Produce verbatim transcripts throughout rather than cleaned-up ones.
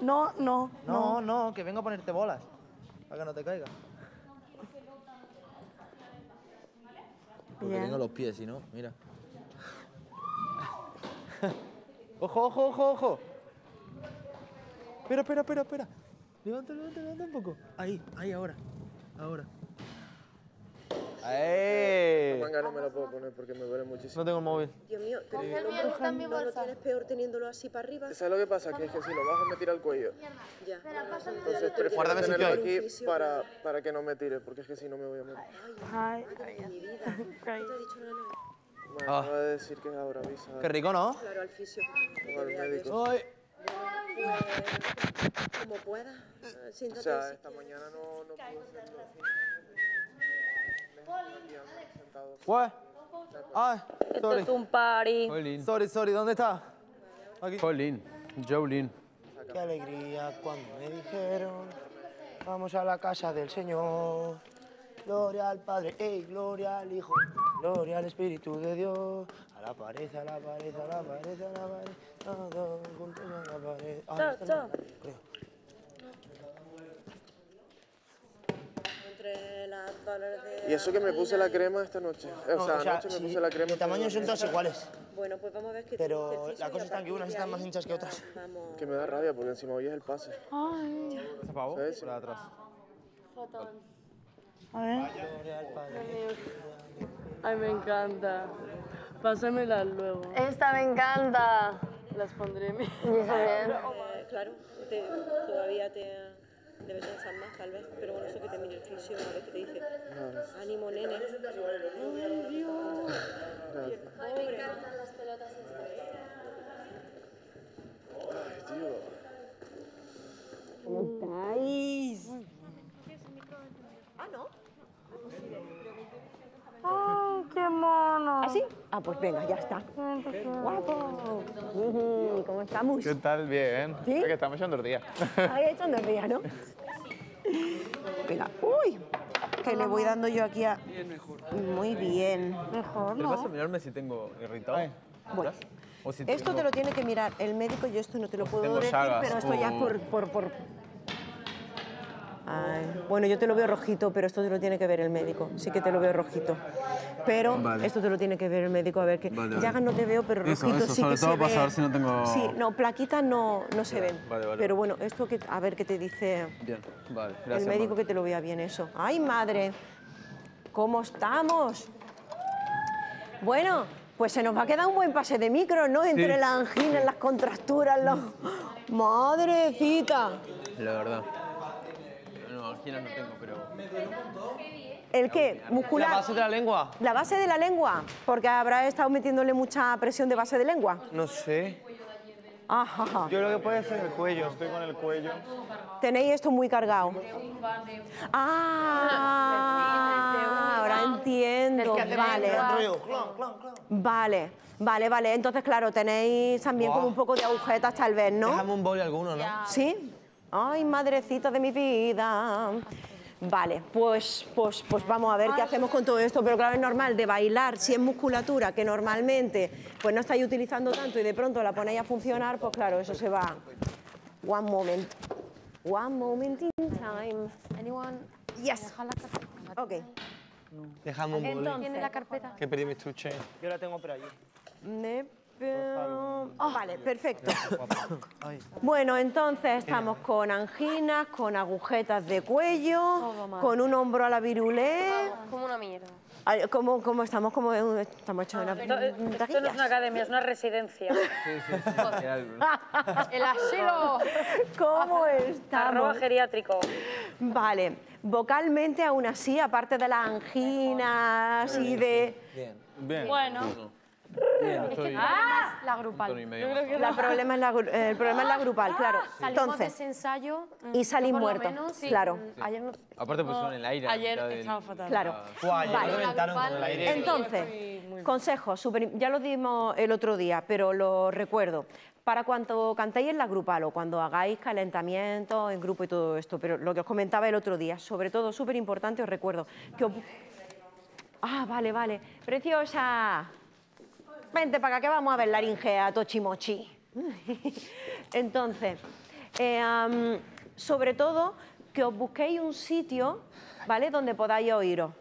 No, no, no. No, no, que vengo a ponerte bolas, para que no te caiga. Porque bien. Tengo los pies, si no, mira. ¡Ojo, ojo, ojo, ojo! Espera, espera, espera, espera. Levanta, levanta, levanta un poco. Ahí, ahí, ahora. Ahora. ¡Ay! La manga no me la puedo poner porque me duele muchísimo. No tengo el móvil. Dios mío, ¿te sí. el mío está en mi bolsa? No, lo tienes peor teniéndolo así para arriba. ¿Sabes lo que pasa? Que es que si lo bajas me tira el cuello. Ya. Entonces, prefiero tenerlo aquí para, para que no me tire, porque es que si no me voy a morir. Ay, ay, ay. Mi vida. Ay. ¿No te he dicho nada? Bueno, ah. no voy a decir que es ahora, avisa. Qué rico, ¿no? Claro, al fisio. Al médico. Ay. Bueno, pues, como puedas. O sea, esta mañana no, no puedo hacerlo. What? Ay, sorry. Esto es un party. Jolín. Sorry, sorry, ¿dónde está? Aquí. Jolín, Jolín. Qué alegría cuando me dijeron, vamos a la casa del Señor. Gloria al Padre, ey, gloria al Hijo, gloria al Espíritu de Dios. A la pared, a la pared, a la pared, a la pared, todos juntos a la pared. Ah, no, no, no. Y eso que me puse la crema esta noche. O sea, anoche me puse la crema. De tamaño son todas iguales. Bueno, pues vamos a ver qué. Pero la cosa está en que unas están más hinchas que otras. Que me da rabia porque encima hoy es el pase. Ay. ¿Se apagó? ¿Sabes? Por atrás. Fotón. A ver. Ay, me encanta. Pásamelas luego. Esta me encanta. Las pondré en mi. Claro, todavía te. Debes pensar más, tal vez, pero bueno, eso que te mire el fisio una vez que te dice, ánimo, nene. ¡Ay, Dios! Ay, me encantan las pelotas estas. Ay, Dios. ¿Cómo estáis? Ah, ¿no? ¡Ay, qué mono! ¿Ah, sí? Ah, pues venga, ya está. ¡Guapo! ¿Cómo estamos? ¿Qué tal? Bien. ¿Sí? Es que estamos echando el día. Habéis echando el día, ¿no? Venga. ¡Uy! Que le voy dando yo aquí a... Bien, mejor. Muy bien. Mejor, ¿no? ¿Te vas a mirarme si tengo irritado? Bueno. O si esto tengo... te lo tiene que mirar el médico. Yo esto no te lo puedo tengo decir, llagas. Pero esto uh. ya por... por, por... Ay. Bueno, yo te lo veo rojito, pero esto te lo tiene que ver el médico. Sí que te lo veo rojito. Pero vale. esto te lo tiene que ver el médico. A ver, que vale, llagas vale. no te veo, pero eso, rojito eso, sí que se ve. Sobre todo para saber si no tengo... Sí, no, plaquitas no, no se ven. Vale, vale. Pero bueno, esto que, a ver qué te dice bien. Vale, gracias, el médico, madre. Que te lo vea bien eso. ¡Ay, madre! ¿Cómo estamos? Bueno, pues se nos va a quedar un buen pase de micro, ¿no? Entre sí. las anginas, las contracturas, los... ¡Madrecita! La verdad. No tengo, pero... ¿El qué? ¿Muscular? ¿La base de la lengua? ¿La base de la lengua? Porque habrá estado metiéndole mucha presión de base de lengua. No sé. Ajá. Yo creo que puede ser el cuello. Estoy con el cuello. Tenéis esto muy cargado. Ah, ahora entiendo. Vale. Vale, vale, vale. Entonces, claro, tenéis también como un poco de agujetas, tal vez, ¿no? Déjame un boli alguno, ¿no? Sí. Ay, madrecita de mi vida. Vale, pues, pues, pues vamos a ver qué hacemos con todo esto. Pero claro, es normal de bailar, si es musculatura, que normalmente pues no estáis utilizando tanto y de pronto la ponéis a funcionar, pues claro, eso se va. One moment. One moment in time. Anyone? Yes. Ok. Dejame un boli. ¿Tiene la carpeta? Que pedí mi estuche. Yo la tengo por allí. Pero... Oh, vale, perfecto. Bueno, entonces estamos con anginas, con agujetas de cuello, con un hombro a la virulé. Como una mierda. Como, como estamos, como estamos hechos en una... Esto no es una academia, es una residencia. Sí, sí, sí. El asilo. ¿Cómo estamos? Arroba geriátrico. Vale, vocalmente aún así, aparte de las anginas y de... Bien, bien. Bueno. Bien, es que el ah, problema es la grupal. La problema es la, el problema es la grupal, ah, claro. Sí. Salimos de ese ensayo y salí muerto. Menos, sí. Claro. Sí. Ayer no... Aparte pusieron el aire. Ayer estaba fatal. Claro. Uah, ayer vale. reventaron con el aire. Entonces, consejo, super, ya lo dimos el otro día, pero lo recuerdo. Para cuando cantéis en la grupal o cuando hagáis calentamiento en grupo y todo esto, pero lo que os comentaba el otro día, sobre todo, súper importante, os recuerdo que os... Ah, vale, vale. Preciosa. Vente para acá que vamos a ver laringea, tochimochi. Entonces, Eh, um, sobre todo, que os busquéis un sitio, ¿vale?, donde podáis oíros.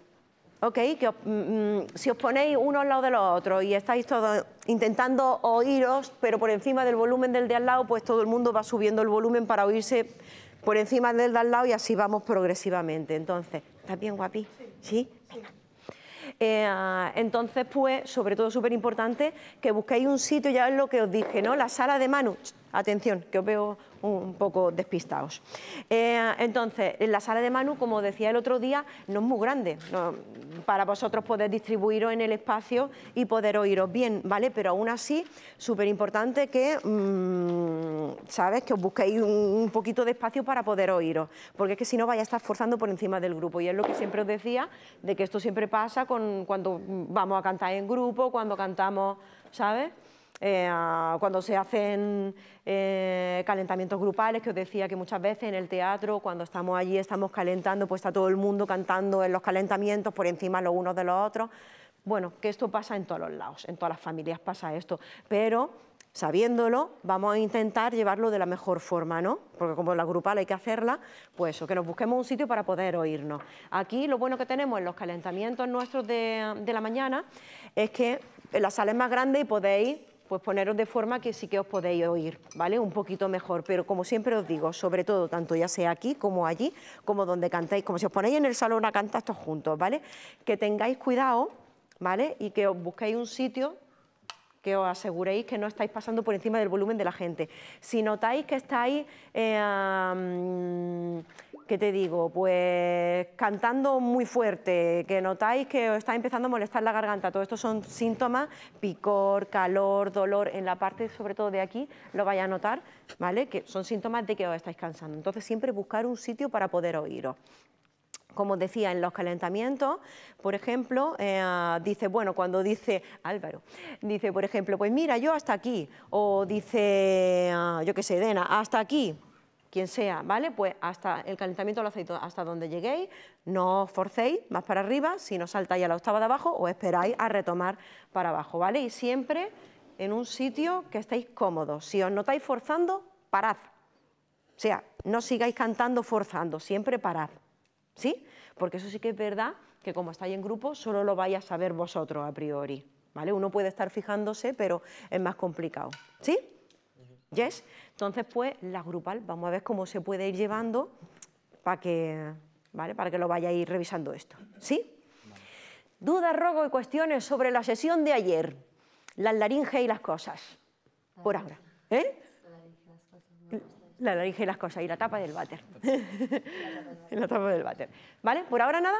Okay, que os, mmm, si os ponéis uno al lado de los otros y estáis todos intentando oíros, pero por encima del volumen del de al lado, pues todo el mundo va subiendo el volumen para oírse por encima del de al lado y así vamos progresivamente. Entonces, ¿estás bien, guapi? Sí. ¿Sí? Venga. Eh, entonces, pues, sobre todo súper importante que busquéis un sitio, ya es lo que os dije, ¿no? La sala de Manu. Atención, que os veo un poco despistados. Eh, entonces, en la sala de Manu, como decía el otro día, no es muy grande, no, para vosotros poder distribuiros en el espacio y poder oíros bien, ¿vale? Pero aún así, súper importante que, mmm, ¿sabes?, que os busquéis un, un poquito de espacio para poder oíros, porque es que si no vais a estar forzando por encima del grupo, y es lo que siempre os decía, de que esto siempre pasa con, cuando vamos a cantar en grupo, cuando cantamos, ¿sabes?, Eh, cuando se hacen eh, calentamientos grupales, que os decía que muchas veces en el teatro, cuando estamos allí, estamos calentando, pues está todo el mundo cantando en los calentamientos por encima los unos de los otros. Bueno, que esto pasa en todos los lados, en todas las familias pasa esto, pero sabiéndolo vamos a intentar llevarlo de la mejor forma, ¿no? Porque como la grupal hay que hacerla, pues eso, que nos busquemos un sitio para poder oírnos. Aquí lo bueno que tenemos en los calentamientos nuestros de, de la mañana es que la sala es más grande y podéis pues poneros de forma que sí que os podéis oír, ¿vale?, un poquito mejor, pero como siempre os digo, sobre todo, tanto ya sea aquí como allí, como donde cantáis, como si os ponéis en el salón a cantar todos juntos, ¿vale?, que tengáis cuidado, ¿vale?, y que os busquéis un sitio que os aseguréis que no estáis pasando por encima del volumen de la gente. Si notáis que estáis, eh, ¿qué te digo?, pues cantando muy fuerte, que notáis que os está empezando a molestar la garganta, todo esto son síntomas, picor, calor, dolor, en la parte sobre todo de aquí lo vais a notar, ¿vale?, que son síntomas de que os estáis cansando. Entonces siempre buscar un sitio para poder oíros. Como decía, en los calentamientos, por ejemplo, eh, dice, bueno, cuando dice Álvaro, dice, por ejemplo, pues mira, yo hasta aquí, o dice, uh, yo qué sé, Dena, hasta aquí, quien sea, ¿vale? Pues hasta el calentamiento lo hacéis hasta donde lleguéis, no os forcéis más para arriba, si no saltáis a la octava de abajo, o esperáis a retomar para abajo, ¿vale? Y siempre en un sitio que estéis cómodos, si os notáis forzando, parad, o sea, no sigáis cantando forzando, siempre parad. ¿Sí? Porque eso sí que es verdad que como estáis en grupo solo lo vais a saber vosotros a priori, ¿vale? Uno puede estar fijándose, pero es más complicado, ¿sí? Yes. Entonces, pues, la grupal, vamos a ver cómo se puede ir llevando para que, ¿vale?, para que lo vayáis revisando esto, ¿sí? Vale. Dudas, ruegos y cuestiones sobre la sesión de ayer, las laringes y las cosas, por ahora, ¿eh? La laringe y las cosas, y la tapa del váter. La tapa del váter. ¿Vale? ¿Por ahora nada?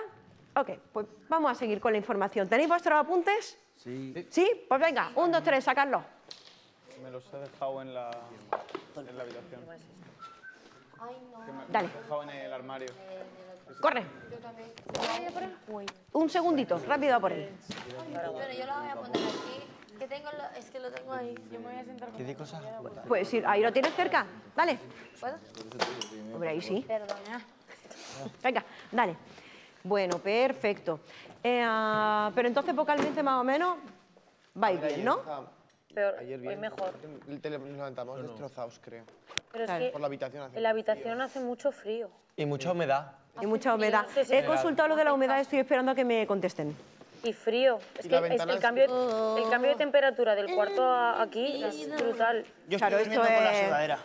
Ok, pues vamos a seguir con la información. ¿Tenéis vuestros apuntes? Sí. ¿Sí? Pues venga, un, dos, tres, sacadlos. Me los he dejado en la, en la habitación. Ay, no. Dale. Me los he dejado en el armario. ¡Corre! Yo también. ¿Voy a por él? Un segundito, rápido a por él. Bueno, yo los voy a poner aquí. Que tengo lo, es que lo tengo ahí. Yo me voy a sentar con... ¿Qué de cosas? Pues sí, ahí lo tienes cerca. Dale. ¿Puedo? Hombre, ahí sí. Perdona. Venga, dale. Bueno, perfecto. Eh, uh, pero entonces vocalmente más o menos vais bien, ¿no? Peor, ayer bien. Hoy mejor. El teléfono nos levantamos no, no. destrozados, creo. Pero es que por la habitación hace en la habitación frío. Hace mucho frío. Y mucha humedad. Y hace mucha humedad. Sí, sí. He consultado lo de la humedad, estoy esperando a que me contesten. Y frío. Es y que, es que el, cambio, es... el cambio de temperatura del cuarto a aquí es brutal. Yo estoy claro, durmiendo esto con es... la sudadera.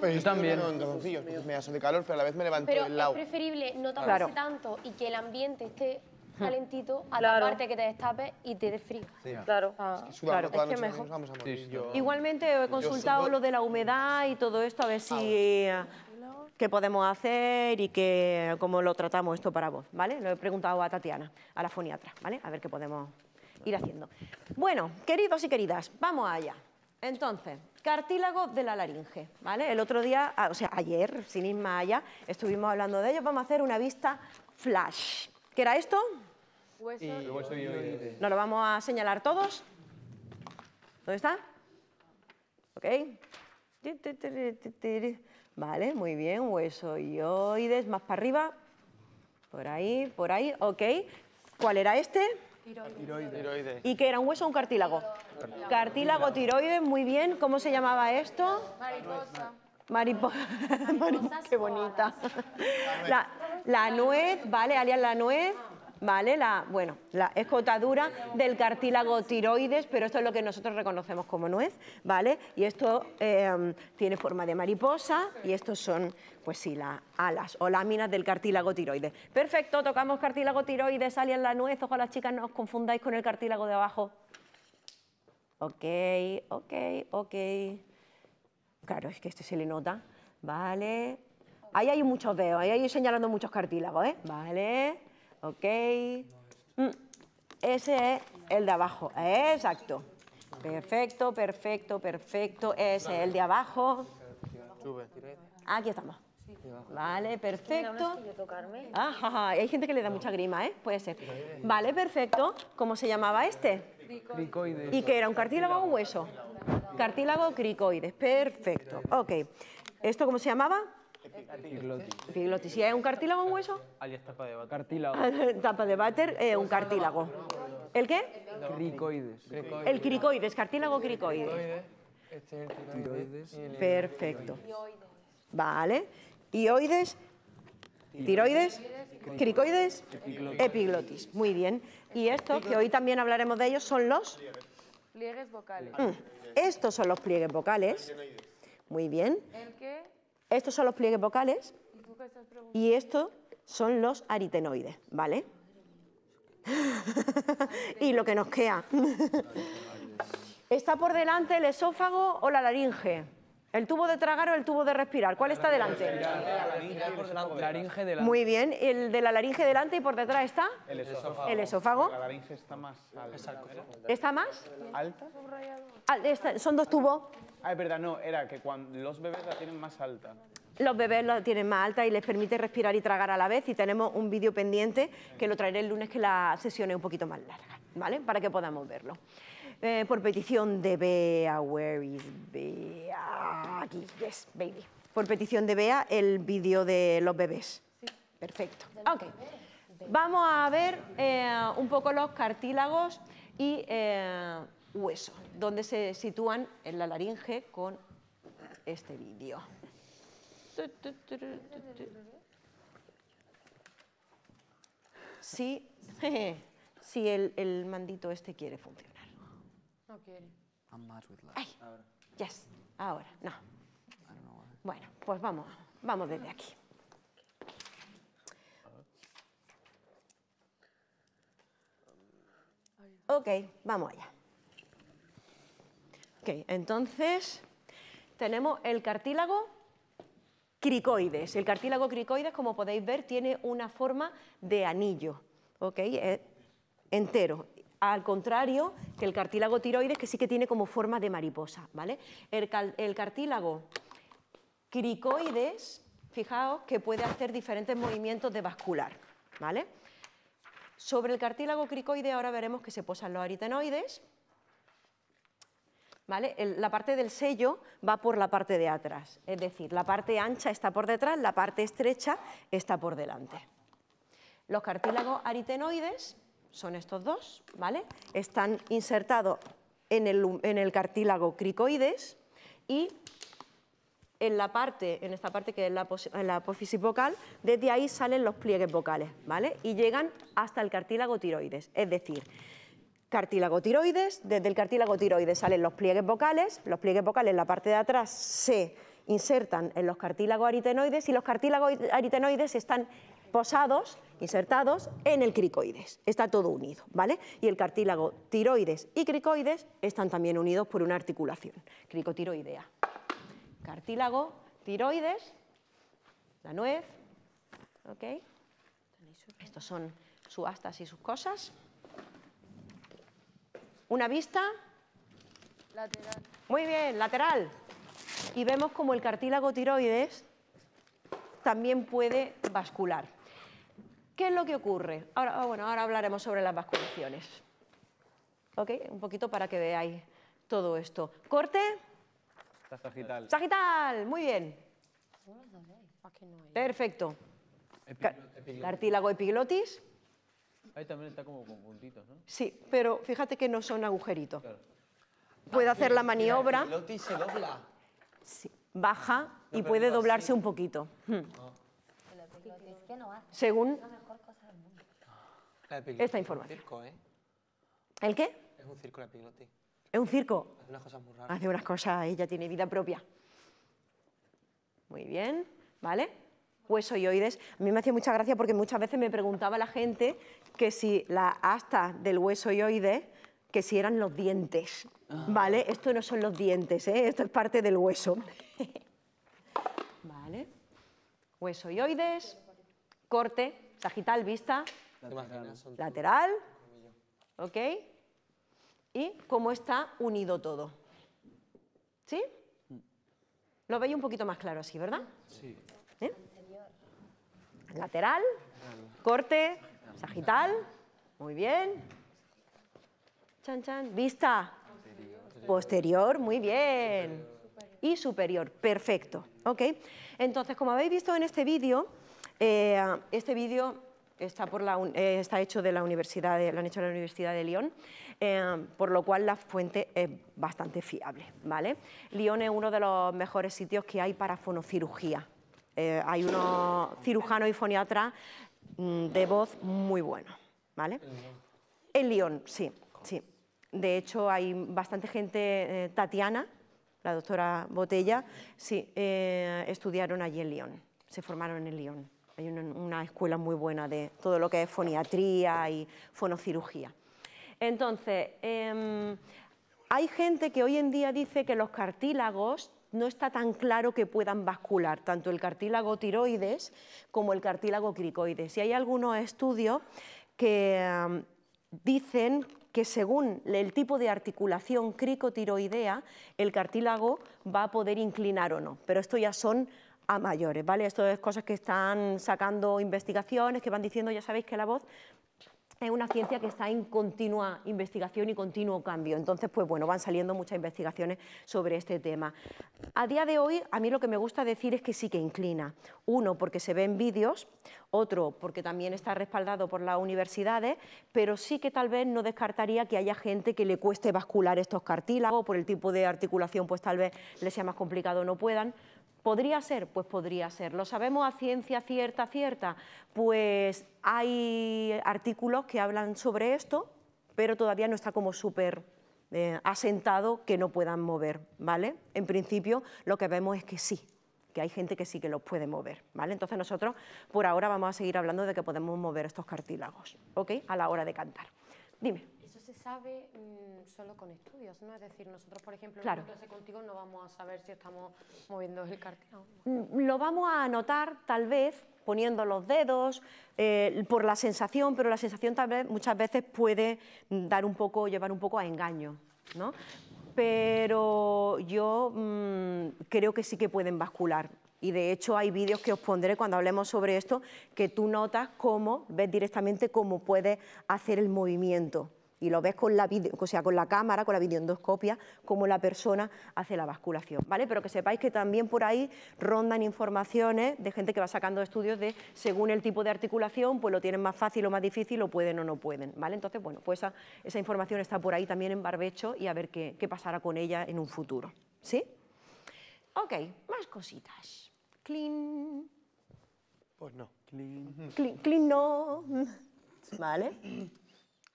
Pues yo también. Pues me aso de calor, pero a la vez me levanto pero el lado. Pero es preferible no taparse claro. tanto y que el ambiente esté calentito a claro. la parte que te destape y te dé frío. Sí, claro. Ah, es que claro. Es que mejor. Vamos a morir. Sí, yo... Igualmente he consultado lo de la humedad y todo esto, a ver si... Ah, bueno. qué podemos hacer y que, cómo lo tratamos esto para voz, ¿vale? Lo he preguntado a Tatiana, a la foniatra, ¿vale? A ver qué podemos ir haciendo. Bueno, queridos y queridas, vamos allá. Entonces, cartílago de la laringe, ¿vale? El otro día, o sea, ayer, sin ir más allá, estuvimos hablando de ello. Vamos a hacer una vista flash. ¿Qué era esto? Hueso y oído. ¿Nos lo vamos a señalar todos? ¿Dónde está? Ok. Vale, muy bien, hueso y oídes, más para arriba, por ahí, por ahí, ok. ¿Cuál era este? Tiroides. Tiroides. ¿Y qué era, un hueso o un cartílago? Cartílago, tiroides, muy bien. ¿Cómo se llamaba esto? Mariposa. Mariposa, mariposas, qué bonita. La, la nuez, ¿vale? Alias la nuez, ¿vale? La, bueno, la escotadura del cartílago tiroides, pero esto es lo que nosotros reconocemos como nuez, ¿vale? Y esto eh, tiene forma de mariposa y estos son, pues sí, las alas o láminas del cartílago tiroides. Perfecto, tocamos cartílago tiroides, alias la nuez, ojalá las chicas no os confundáis con el cartílago de abajo. Ok, ok, ok. Claro, es que este se le nota, ¿vale? Ahí hay muchos dedos, ahí hay señalando muchos cartílagos, ¿eh? Vale, ok. Ese es el de abajo, exacto. Perfecto, perfecto, perfecto. Ese es el de abajo. Aquí estamos. Vale, perfecto. Ajá, hay gente que le da mucha grima, ¿eh? Puede ser. Vale, perfecto. ¿Cómo se llamaba este? Cricoides. ¿Y qué era? ¿Un cartílago o un hueso? Cartílago cricoides, perfecto. Ok. ¿Esto cómo se llamaba? Epiglotis. Epiglotis. ¿Sí es un cartílago o un hueso? Alias tapa de váter. Cartílago. Tapa de váter, eh, un cartílago. ¿El qué? Cricoides. El cricoides, cartílago cricoides. Este es el tiroides. Perfecto. Vale. Hioides, tiroides, cricoides, epiglotis. Muy bien. Y estos, que hoy también hablaremos de ellos, son los... pliegues vocales. Mm. Estos son los pliegues vocales. Muy bien. ¿El qué? Estos son los pliegues vocales. Y estos son los aritenoides, ¿vale? Y lo que nos queda. ¿Está por delante el esófago o la laringe? ¿El tubo de tragar o el tubo de respirar? ¿Cuál está delante? Laringe delante. Muy bien, el de la laringe delante y por detrás está el esófago. El esófago. La laringe está más alta. ¿Está más? ¿Alta? Está, son dos tubos. Ah, es verdad, no, era que cuando los bebés la tienen más alta. Los bebés la tienen más alta y les permite respirar y tragar a la vez, y tenemos un vídeo pendiente que lo traeré el lunes, que la sesión es un poquito más larga, ¿vale? Para que podamos verlo. Eh, por petición de Bea, where is Bea? Aquí, yes, baby. Por petición de Bea, el vídeo de los bebés. Sí. Perfecto. Ok. Vamos a ver eh, un poco los cartílagos y eh, huesos, donde se sitúan en la laringe con este vídeo. Sí, sí, el, el mandito este quiere funcionar. No quiere. I'm mad with love. Ay, ahora. Yes, ahora, no. I don't know why. Bueno, pues vamos, vamos desde aquí. Ok, vamos allá. Ok, entonces tenemos el cartílago cricoides. El cartílago cricoides, como podéis ver, tiene una forma de anillo, ok, eh, entero. Al contrario que el cartílago tiroides, que sí que tiene como forma de mariposa, ¿vale? El, el cartílago cricoides, fijaos que puede hacer diferentes movimientos de vascular, ¿vale? Sobre el cartílago cricoide ahora veremos que se posan los aritenoides, ¿vale? El, la parte del sello va por la parte de atrás, es decir, la parte ancha está por detrás, la parte estrecha está por delante. Los cartílagos aritenoides son estos dos, ¿vale? Están insertados en el, en el cartílago cricoides y en, la parte, en esta parte que es la, en la apófisis vocal, desde ahí salen los pliegues vocales, ¿vale? Y llegan hasta el cartílago tiroides, es decir, cartílago tiroides, desde el cartílago tiroides salen los pliegues vocales, los pliegues vocales en la parte de atrás se insertan en los cartílagos aritenoides y los cartílagos aritenoides están posados, insertados en el cricoides. Está todo unido, ¿vale? Y el cartílago tiroides y cricoides están también unidos por una articulación, cricotiroidea. Cartílago, tiroides, la nuez, ¿ok? Estos son sus astas y sus cosas. Una vista. Lateral. Muy bien, lateral. Y vemos como el cartílago tiroides también puede vascular. ¿Qué es lo que ocurre? Ahora, bueno, ahora hablaremos sobre las vasculaciones. ¿Ok? Un poquito para que veáis todo esto. Corte. Sagital. Sagital, muy bien. Perfecto. Epiglotis. Cartílago epiglotis. Ahí también está como con puntitos, ¿no? Sí, pero fíjate que no son agujeritos. Claro. Puede hacer la maniobra. El epiglotis se dobla. Sí. Baja y puede doblarse un poquito. Según esta información. ¿El qué? Es un circo la Piglotis. ¿Es un circo? Hace unas cosas muy raras. Hace unas cosas, ella tiene vida propia. Muy bien, ¿vale? Hueso y oides. A mí me hacía mucha gracia porque muchas veces me preguntaba la gente que si las astas del hueso y oides, que si eran los dientes, ¿vale? Esto no son los dientes, ¿eh? Esto es parte del hueso. ¿Vale? Hueso y oides, corte, sagital, vista, lateral, lateral, ¿ok? Y cómo está unido todo, ¿sí? Lo veis un poquito más claro así, ¿verdad? Sí. ¿Eh? Lateral, corte, sagital, muy bien. Chan, chan, vista, posterior, posterior muy bien. Superior. Y superior, perfecto, ¿ok? Entonces, como habéis visto en este vídeo, eh, este vídeo... Está, por la, eh, está hecho de la universidad, de, lo han hecho en la Universidad de Lyon, eh, por lo cual la fuente es bastante fiable, ¿vale? Lyon es uno de los mejores sitios que hay para fonocirugía. Eh, hay unos cirujanos y foniatras mm, de voz muy buenos, ¿vale? En Lyon, sí, sí. De hecho, hay bastante gente, eh, Tatiana, la doctora Botella, sí, eh, estudiaron allí en Lyon, se formaron en Lyon. Hay una, una escuela muy buena de todo lo que es foniatría y fonocirugía. Entonces, eh, hay gente que hoy en día dice que los cartílagos no está tan claro que puedan vascular, tanto el cartílago tiroides como el cartílago cricoides. Y hay algunos estudios que eh, dicen que según el tipo de articulación cricotiroidea, el cartílago va a poder inclinar o no, pero esto ya son... a mayores, ¿vale? Esto es cosas que están sacando investigaciones, que van diciendo, ya sabéis que la voz es una ciencia que está en continua investigación y continuo cambio. Entonces, pues bueno, van saliendo muchas investigaciones sobre este tema. A día de hoy, a mí lo que me gusta decir es que sí que inclina. Uno, porque se ve en vídeos, otro, porque también está respaldado por las universidades, pero sí que tal vez no descartaría que haya gente que le cueste vascular estos cartílagos, por el tipo de articulación, pues tal vez les sea más complicado o no puedan. ¿Podría ser? Pues podría ser. ¿Lo sabemos a ciencia cierta, cierta? Pues hay artículos que hablan sobre esto, pero todavía no está como súper eh, asentado que no puedan mover, ¿vale? En principio lo que vemos es que sí, que hay gente que sí que los puede mover, ¿vale? Entonces nosotros por ahora vamos a seguir hablando de que podemos mover estos cartílagos, ¿ok? A la hora de cantar. Dime. Eso se sabe mmm, solo con estudios, ¿no? Es decir, nosotros, por ejemplo, claro, en clase contigo no vamos a saber si estamos moviendo el cartílago. Lo vamos a anotar, tal vez, poniendo los dedos, eh, por la sensación, pero la sensación tal vez muchas veces puede dar un poco, llevar un poco a engaño, ¿no? Pero yo mmm, creo que sí que pueden vascular. Y de hecho hay vídeos que os pondré cuando hablemos sobre esto, que tú notas cómo, ves directamente cómo puedes hacer el movimiento. Y lo ves con la, video, o sea, con la cámara, con la videoendoscopia, cómo la persona hace la vasculación, ¿vale? Pero que sepáis que también por ahí rondan informaciones de gente que va sacando estudios de según el tipo de articulación, pues lo tienen más fácil o más difícil, o pueden o no pueden, ¿vale? Entonces, bueno, pues esa, esa información está por ahí también en barbecho y a ver qué, qué pasará con ella en un futuro, ¿sí? Ok, más cositas. Clean. Pues no. Clean. Clean, clean no. ¿Vale?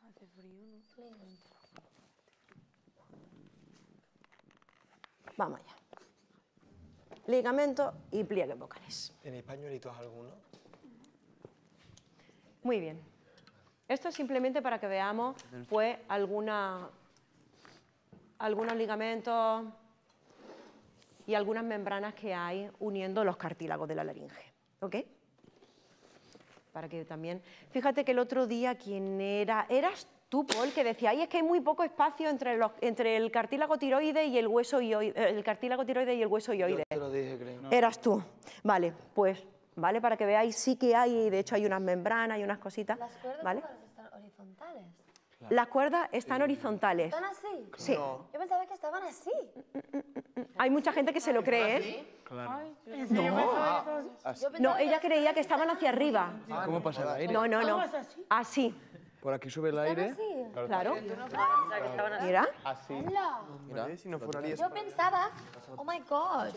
Hace frío, no. Vamos allá. Ligamentos y pliegues vocales. ¿Tenéis pañuelitos alguno? Muy bien. Esto es simplemente para que veamos, pues, alguna, algunos ligamentos y algunas membranas que hay uniendo los cartílagos de la laringe, ¿ok? Para que también... Fíjate que el otro día, ¿quién era? Eras tú, Paul, que decía, ay, es que hay muy poco espacio entre, los, entre el cartílago tiroide y el hueso y el cartílago tiroide y el hueso y oide. Yo te lo dije, creo. No. Eras tú. Vale, pues, vale, para que veáis, sí que hay, de hecho hay unas membranas y unas cositas. Las cuerdas, ¿vale?, están horizontales. Claro. Las cuerdas están horizontales. ¿Están así? Sí. No. Yo pensaba que estaban así. Hay mucha gente que se lo cree, ¿eh? Claro. No. No, ella creía que estaban hacia arriba. ¿Cómo pasaba? No, no, no. Así. Por aquí sube el aire. Así. Claro. Claro. Mira. Así. Mira. Si no fuera yo pensaba, oh my God.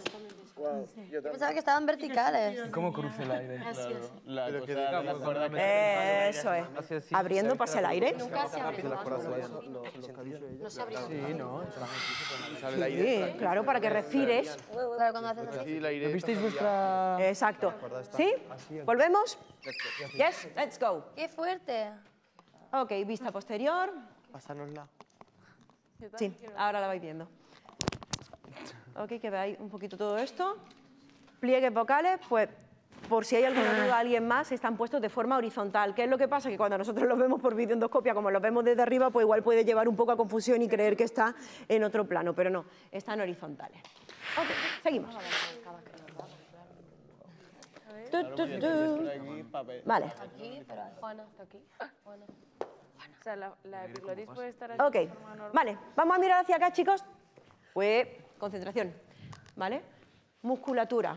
Wow. Yo pensaba que estaban verticales. ¿Cómo cruza el aire? Claro. La cosa, que digamos, la cuerda eh, eso es. Así, así. Abriendo pasa el aire. Nunca se abre. No se abre. Sí, no. Sí, claro, para que respires. Claro, cuando haces así. ¿Lo visteis vuestra...? Exacto. ¿Sí? ¿Volvemos? Yes, let's go. Qué fuerte. Ok, vista posterior. Pásanosla. Sí, ahora la vais viendo. Ok, que veáis un poquito todo esto. Pliegues vocales, pues por si hay alguna duda, alguien más, están puestos de forma horizontal. ¿Qué es lo que pasa? Que cuando nosotros los vemos por videoendoscopia, como los vemos desde arriba, pues igual puede llevar un poco a confusión y creer que está en otro plano, pero no, están horizontales. Ok, seguimos. Claro, tú, tú, tú. Aquí, vale. Aquí, pero Juana está aquí. Juana. O sea, la, la epiglotis puede estar aquí. Ok. Vale, vamos a mirar hacia acá, chicos. Pues, concentración. ¿Vale? Musculatura.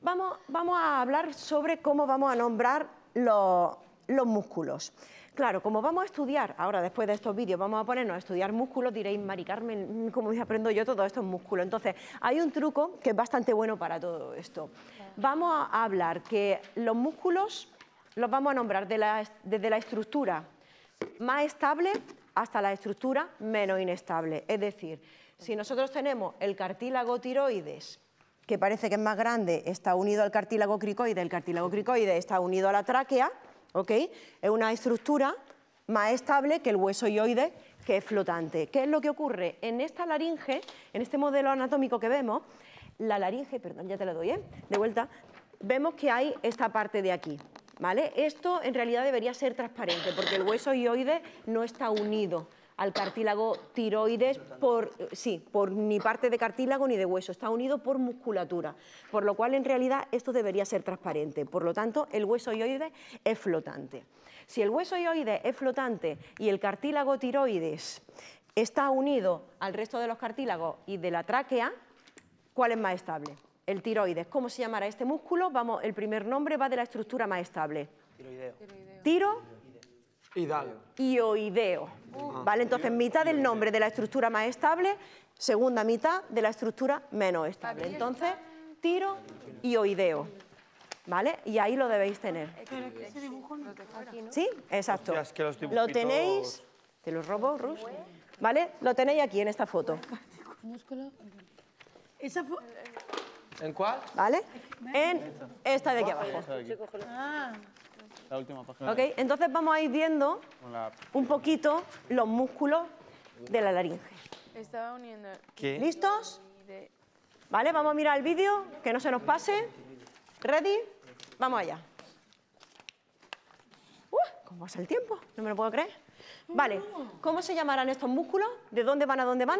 Vamos, vamos a hablar sobre cómo vamos a nombrar los, los músculos. Claro, como vamos a estudiar, ahora después de estos vídeos vamos a ponernos a estudiar músculos, diréis, Mari Carmen, ¿cómo aprendo yo todos estos músculos? Entonces, hay un truco que es bastante bueno para todo esto. Vamos a hablar que los músculos los vamos a nombrar de la, desde la estructura más estable hasta la estructura menos inestable. Es decir, si nosotros tenemos el cartílago tiroides, que parece que es más grande, está unido al cartílago cricoide, el cartílago cricoide está unido a la tráquea, ¿okay? Es una estructura más estable que el hueso hioide, que es flotante. ¿Qué es lo que ocurre? En esta laringe, en este modelo anatómico que vemos, la laringe, perdón, ya te la doy, ¿eh? De vuelta, vemos que hay esta parte de aquí, ¿vale? Esto en realidad debería ser transparente, porque el hueso hioide no está unido al cartílago tiroides por, sí, por ni parte de cartílago ni de hueso, está unido por musculatura, por lo cual en realidad esto debería ser transparente, por lo tanto el hueso hioides es flotante. Si el hueso hioides es flotante y el cartílago tiroides está unido al resto de los cartílagos y de la tráquea, ¿cuál es más estable? El tiroides. ¿Cómo se llamará este músculo? Vamos, el primer nombre va de la estructura más estable. Tiroideo. Tiro. Hioideo. ¿Vale? Entonces, mitad del nombre de la estructura más estable, segunda mitad de la estructura menos estable. Entonces, tiro y hioideo. ¿Vale? Y ahí lo debéis tener. ¿Sí? Exacto. Lo tenéis... Te lo robo, Rus. ¿Vale? Lo tenéis aquí en esta foto. Esa foto... ¿En cuál? ¿Vale? En esta de aquí abajo. Ah... La última página. Ok, entonces vamos a ir viendo un poquito los músculos de la laringe. Estaba uniendo. ¿Qué? ¿Listos? Vale, vamos a mirar el vídeo, que no se nos pase. ¿Ready? Vamos allá. Uh, ¿Cómo pasa el tiempo? No me lo puedo creer. Vale, ¿cómo se llamarán estos músculos? ¿De dónde van a dónde van?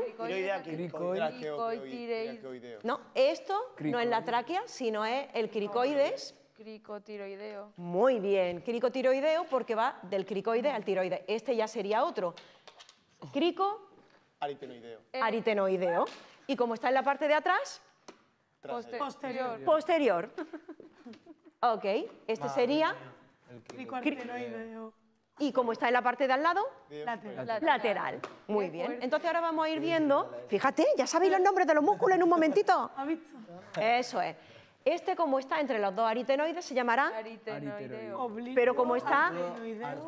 No, esto no es la tráquea, sino es el cricoides. Cricotiroideo. Muy bien, cricotiroideo porque va del cricoide al tiroide. Este ya sería otro. Crico... Aritenoideo. Aritenoideo. Y como está en la parte de atrás... Poster posterior. Posterior. Ok, este madre sería... Cricoaritenoideo. Y como está en la parte de al lado... Lateral. Lateral. Lateral. Muy bien. Entonces ahora vamos a ir viendo... Fíjate, ya sabéis los nombres de los músculos en un momentito. ¿Ha visto? Eso es. Este, como está entre los dos aritenoides, se llamará... Aritenoideo. Pero como está...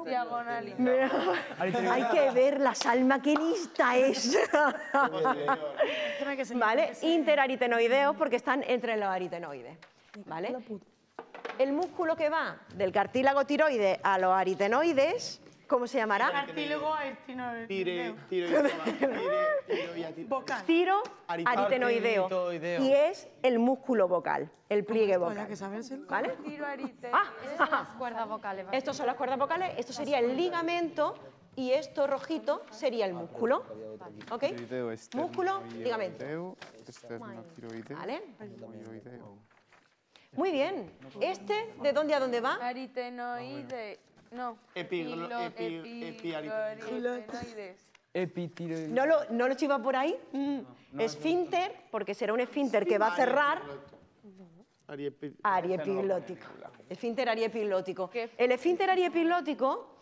Diagonalizado. Hay que ver la Salma, qué lista es. ¿Vale? Interaritenoideos, porque están entre los aritenoides. ¿Vale? El músculo que va del cartílago tiroides a los aritenoides... ¿Cómo se llamará? Cartílago aritenoideo. Tiro aritenoideo. Y es el músculo vocal, el pliegue vocal. ¿Vale? Ah, estas son las cuerdas vocales. Estos son las cuerdas vocales, esto sería el ligamento y esto rojito sería el músculo. ¿Ok? Músculo, ligamento. ¿Vale? Muy bien. ¿Este de dónde a dónde va? Aritenoide. No. Epiaritiroides. Epitiroides. ¿No lo, no lo chiva por ahí? Mm. No, no, esfínter, porque será un esfínter que va a cerrar. Ariepiglótico. Esfínter ariepiglótico. El esfínter ariepiglótico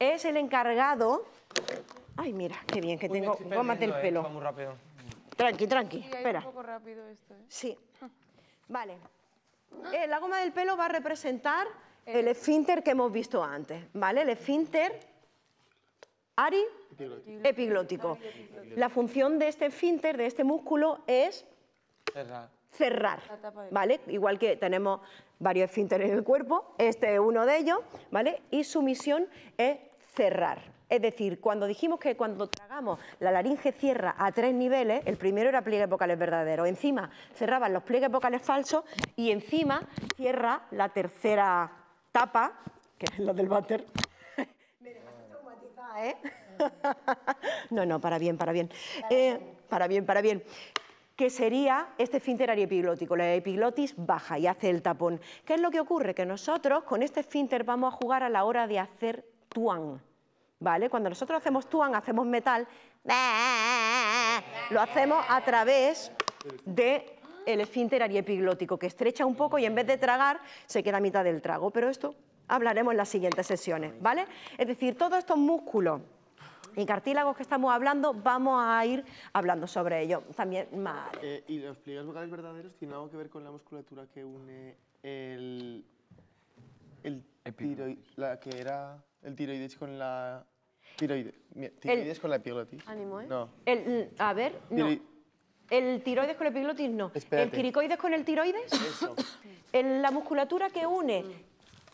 es el encargado... Ay, mira, qué bien que tengo... Gómate el pelo. Eh, muy rápido. Tranqui, tranqui, sí, espera. Un poco rápido esto, ¿eh? Sí. Vale. Eh, la goma del pelo va a representar el esfínter que hemos visto antes, ¿vale? El esfínter ari epiglótico. La función de este esfínter, de este músculo, es cerrar. cerrar, ¿vale? Igual que tenemos varios esfínteres en el cuerpo, este es uno de ellos, ¿vale? Y su misión es cerrar. Es decir, cuando dijimos que cuando tragamos la laringe cierra a tres niveles, el primero era pliegues vocales verdaderos, encima cerraban los pliegues vocales falsos y encima cierra la tercera tapa, que es la del váter. Me dejaste traumatizada, ¿eh? No, no, para bien, para bien. Eh, para bien, para bien. Que sería este esfínter arioepiglótico, la epiglotis baja y hace el tapón. ¿Qué es lo que ocurre? Que nosotros con este esfínter vamos a jugar a la hora de hacer tuán, ¿vale? Cuando nosotros hacemos tuán, hacemos metal, lo hacemos a través del esfínter arioepiglótico, que estrecha un poco y en vez de tragar se queda a mitad del trago, pero esto hablaremos en las siguientes sesiones, ¿vale? Es decir, todos estos músculos y cartílagos que estamos hablando, vamos a ir hablando sobre ello también más. Eh, ¿Y los pliegues vocales verdaderos tienen algo que ver con la musculatura que une el, el tiroides, la que era el tiroides con la tiroides, tiroides el, con la epiglotis? Ánimo, ¿eh? No. El, a ver, no. Tiroides. El tiroides con la epiglotis, no. Espérate. El cricoides con el tiroides. Eso. El, la musculatura que une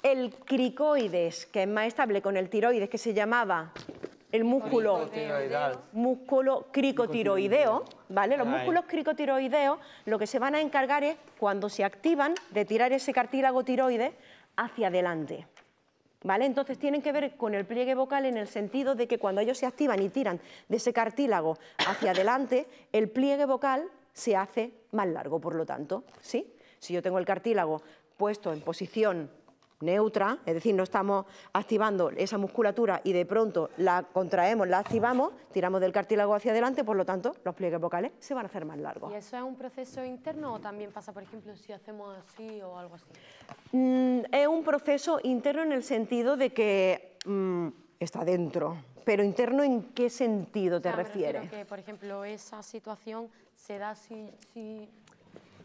el cricoides, que es más estable, con el tiroides, que se llamaba... el músculo, músculo cricotiroideo, ¿vale? Los músculos cricotiroideos lo que se van a encargar es, cuando se activan, de tirar ese cartílago tiroides hacia adelante, ¿vale? Entonces tienen que ver con el pliegue vocal en el sentido de que cuando ellos se activan y tiran de ese cartílago hacia adelante, el pliegue vocal se hace más largo, por lo tanto, ¿sí? Si yo tengo el cartílago puesto en posición... neutra, es decir, no estamos activando esa musculatura y de pronto la contraemos, la activamos, tiramos del cartílago hacia adelante, por lo tanto, los pliegues vocales se van a hacer más largos. ¿Y eso es un proceso interno o también pasa, por ejemplo, si hacemos así o algo así? Mm, es un proceso interno en el sentido de que mm, está dentro, pero interno ¿en qué sentido te o sea, refieres? Me refiero que, por ejemplo, esa situación se da si... si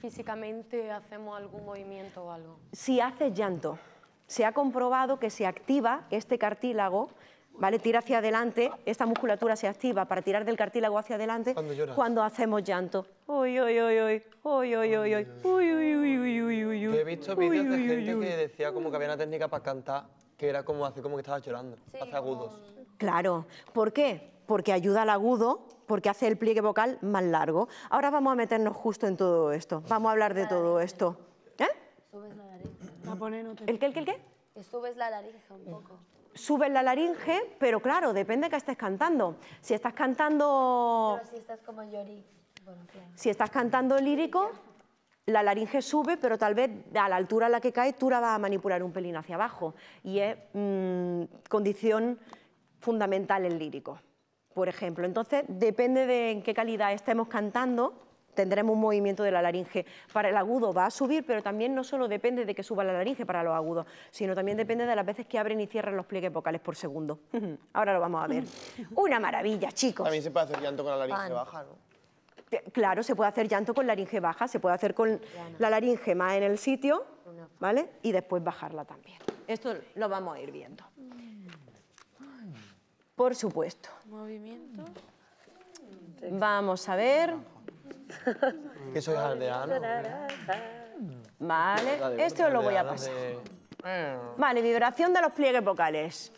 físicamente hacemos algún movimiento o algo. Si haces llanto. Se ha comprobado que se activa este cartílago, ¿vale? Tira hacia adelante, esta musculatura se activa para tirar del cartílago hacia adelante cuando, cuando hacemos llanto. Uy, uy, uy, uy, uy, uy, uy, uy, uy, uy, uy, uy, uy. He visto vídeos de gente que decía como que había una técnica para cantar que era como hacer como que estaba llorando, sí, hace agudos. Claro, ¿por qué? Porque ayuda al agudo, porque hace el pliegue vocal más largo. Ahora vamos a meternos justo en todo esto, vamos a hablar de todo esto. ¿Eh? Subes la laringe. ¿El qué, el qué, el qué? Subes la laringe un poco. Subes la laringe, pero claro, depende de qué estés cantando. Si estás cantando... Pero si estás como llorí. Bueno, claro. Si estás cantando lírico, la laringe sube, pero tal vez a la altura a la que cae tú la vas a manipular un pelín hacia abajo. Y es mmm, condición fundamental en lírico, por ejemplo. Entonces, depende de en qué calidad estemos cantando, tendremos un movimiento de la laringe. Para el agudo va a subir, pero también no solo depende de que suba la laringe para los agudos, sino también depende de las veces que abren y cierran los pliegues vocales por segundo. Ahora lo vamos a ver. Una maravilla, chicos. También se puede hacer llanto con la laringe Pan. baja, ¿no? Claro, se puede hacer llanto con laringe baja, se puede hacer con la laringe más en el sitio, ¿vale? Y después bajarla también. Esto lo vamos a ir viendo. Por supuesto. Movimientos. Vamos a ver. Que soy aldeano. Vale, esto os lo voy a pasar. Vale, vibración de los pliegues vocales.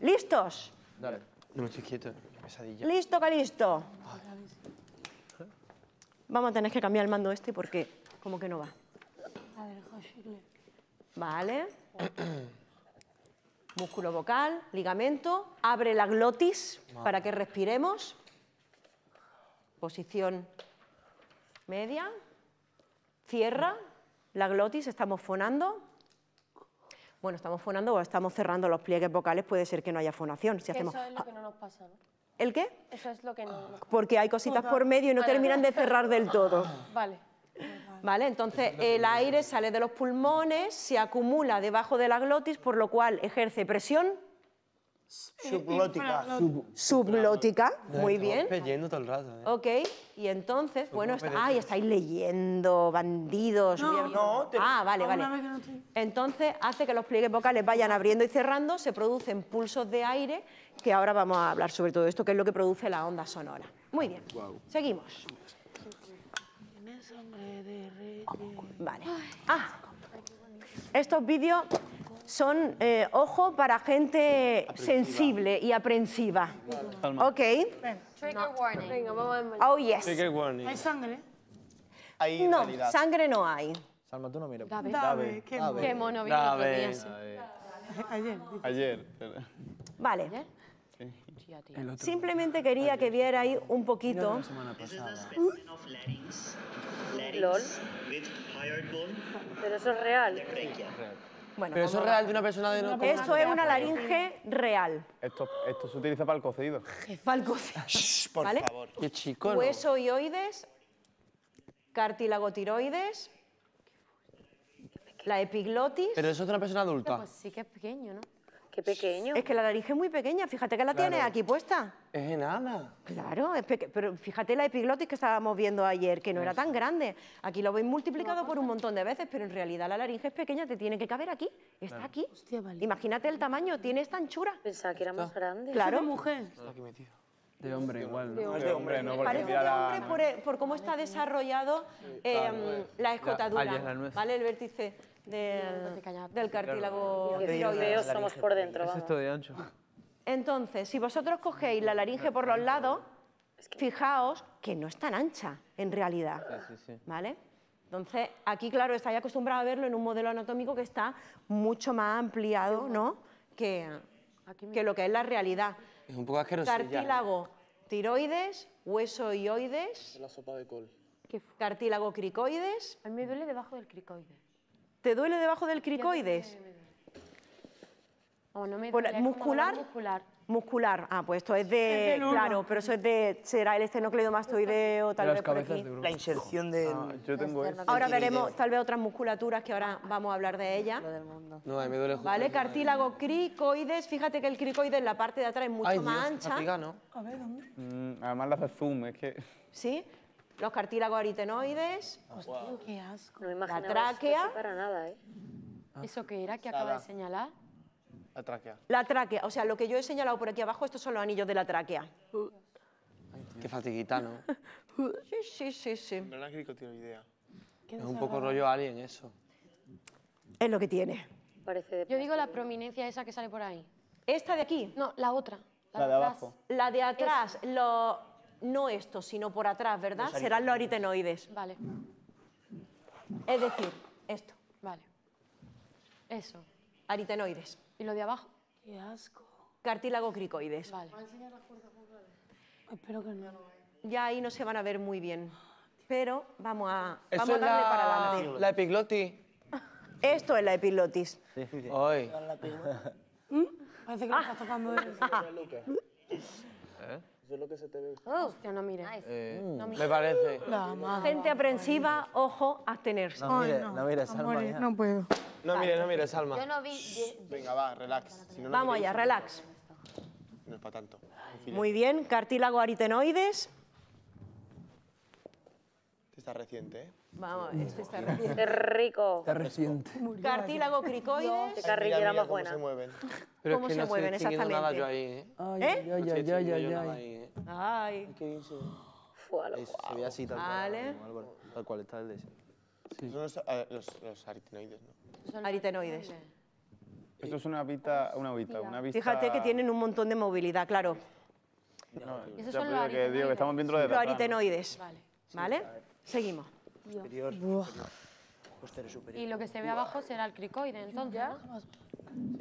¿Listos? Dale. No estoy quieto, pesadilla. Listo, que listo. Vamos a tener que cambiar el mando este porque como que no va. A ver, vale. Músculo vocal, ligamento, abre la glotis para que respiremos. Posición media, cierra la glotis, estamos fonando. Bueno, estamos fonando o estamos cerrando los pliegues vocales, puede ser que no haya fonación. Si hacemos... Eso es lo que no nos pasa, ¿no? ¿El qué? Eso es lo que no nos pasa. Porque hay cositas por medio y no terminan de cerrar del todo. Vale. Vale, entonces el aire sale de los pulmones, se acumula debajo de la glotis, por lo cual ejerce presión Subglótica. Sub Subglótica, muy bien. Leyendo todo el rato. ¿eh? Ok, y entonces, bueno, está, ah, estáis leyendo, bandidos. No, no, te... Ah, vale, vale. Entonces hace que los pliegues vocales vayan abriendo y cerrando, se producen pulsos de aire, que ahora vamos a hablar sobre todo esto, que es lo que produce la onda sonora. Muy bien, wow. Seguimos. Vale. Ah, estos vídeos... Son, eh, ojo, para gente aprensiva. sensible y aprensiva. Vale. Ok. Trigger warning. Venga, vamos a oh, yes. Trigger warning. ¿Hay sangre? Hay no, realidad. sangre no hay. Salma, tú no miras. Dave, Dave. Qué, Dave. qué mono vino Dave. Dave. Dave. Dave. Ayer. Ayer. Vale. ¿Ayer? Sí. Simplemente quería Ayer. que vierais un poquito... No, semana pasada. ¿Mm? ¿Lol? Pero eso es real. Es real. Bueno, pero eso es real de una persona de no... Eso es una laringe real. Esto, esto se utiliza para el cocido. Para el cocido. Shh, por ¿Vale? favor. Qué chico, ¿no? Hueso hioides, cartílago tiroides, la epiglotis... Pero eso es de una persona adulta. Pues sí que es pequeño, ¿no? Qué pequeño. Es que la laringe es muy pequeña, fíjate que la claro. tiene aquí puesta. Es enana. Claro, es pero fíjate la epiglotis que estábamos viendo ayer, que no era tan grande. Aquí lo veis multiplicado por un montón de veces, pero en realidad la laringe es pequeña, te tiene que caber aquí, está claro. aquí. Hostia, vale. Imagínate el tamaño, tiene esta anchura. Pensaba que era más grande. Claro, de mujer. De hombre igual, ¿no? De hombre, de hombre no. Parece de hombre la... por, por cómo está desarrollado eh, la escotadura, la, la ¿vale? El vértice. Del, del cartílago tiroides. Somos por dentro. Es esto de ancho. Entonces, si vosotros cogéis la laringe por los lados, fijaos que no es tan ancha en realidad. ¿Vale? Entonces, aquí, claro, estáis acostumbrados a verlo en un modelo anatómico que está mucho más ampliado, ¿no? Que, que lo que es la realidad. Es un poco asqueroso. Cartílago tiroides, hueso hioides. La sopa de col. Cartílago cricoides. A mí me duele debajo del cricoides. ¿Te duele debajo del cricoides? No, no me duele. ¿Muscular? Muscular. Muscular. Ah, pues esto es de... Es claro, pero eso es de... Será el esternocleidomastoideo, tal vez por aquí. La inserción de... Ah, yo tengo eso. Ahora veremos tal vez otras musculaturas que ahora vamos a hablar de ellas. No, a mí me duele justo. Vale, cartílago cricoides. Fíjate que el cricoides en la parte de atrás es mucho Ay, Dios, más ancha. Aplica, ¿no? A ver, ¿dónde? Mm, además la hace zoom, es que... ¿Sí? Los cartílagos aritenoides. Hostia, wow. qué asco. No la tráquea. Eso para nada, ¿eh? ¿Eso qué era que Sala. acaba de señalar? La tráquea. La tráquea. O sea, lo que yo he señalado por aquí abajo, estos son los anillos de la tráquea. Ay, qué fatiguita, ¿no? sí, sí, sí, sí. No la cricotiroidea. Es un poco rollo alien eso. Es lo que tiene. Parece de yo digo la prominencia esa que sale por ahí. ¿Esta de aquí? No, la otra. La, la de, de abajo. La de atrás. Es... Lo... No esto, sino por atrás, ¿verdad? Los Serán los aritenoides. Vale. Es decir, esto. Vale. Eso. Aritenoides. ¿Y lo de abajo? Qué asco. Cartílago cricoides. Vale. ¿Me voy a enseñar las cuerdas vocales? Espero que no. Ya ahí no se van a ver muy bien. Pero vamos a, vamos a darle la, para adelante. La epiglotis. Esto es la epiglotis. Sí, sí, sí. Hoy. ¿Mm? Parece que ah. me está tocando eso. ¿Eh? Es lo que se te ve. Oh, hostia, no mires. Eh, no mires. Me parece. La madre. Gente aprensiva, ojo, abstenerse. No mires, no, no mires, Salma. Morir, no puedo. No mires, no mires, Salma. Yo no vi... Venga, va, relax. Si no, no Vamos mires, allá, relax. No es para tanto. Muy bien, cartílago aritenoides. Este está reciente, ¿eh? Vamos, este está reciente. Qué rico. Está reciente. Cartílago cricoides. Qué carrilla era más buena. ¿Cómo se mueven? Pero ¿Cómo es que se no mueven exactamente? Nada yo ahí, ¿eh? Ay, ¿Eh? Ay, ay, ay, ay, ay. Ay. Qué bien se ve. Fue a lo guau. Se ve así tal vale. cual. Tal cual está el de ese. Sí. Son los, eh, los, los aritenoides, ¿no? Son aritenoides. Esto es una vista, una vista, una vista... Fíjate que tienen un montón de movilidad, claro. No, esos son los aritenoides. Digo, que estamos viendo lo de los aritenoides. Vale. ¿Vale? Seguimos. Superior, superior. Posterior, superior. Y lo que se ve abajo será el cricoide, entonces. Sí.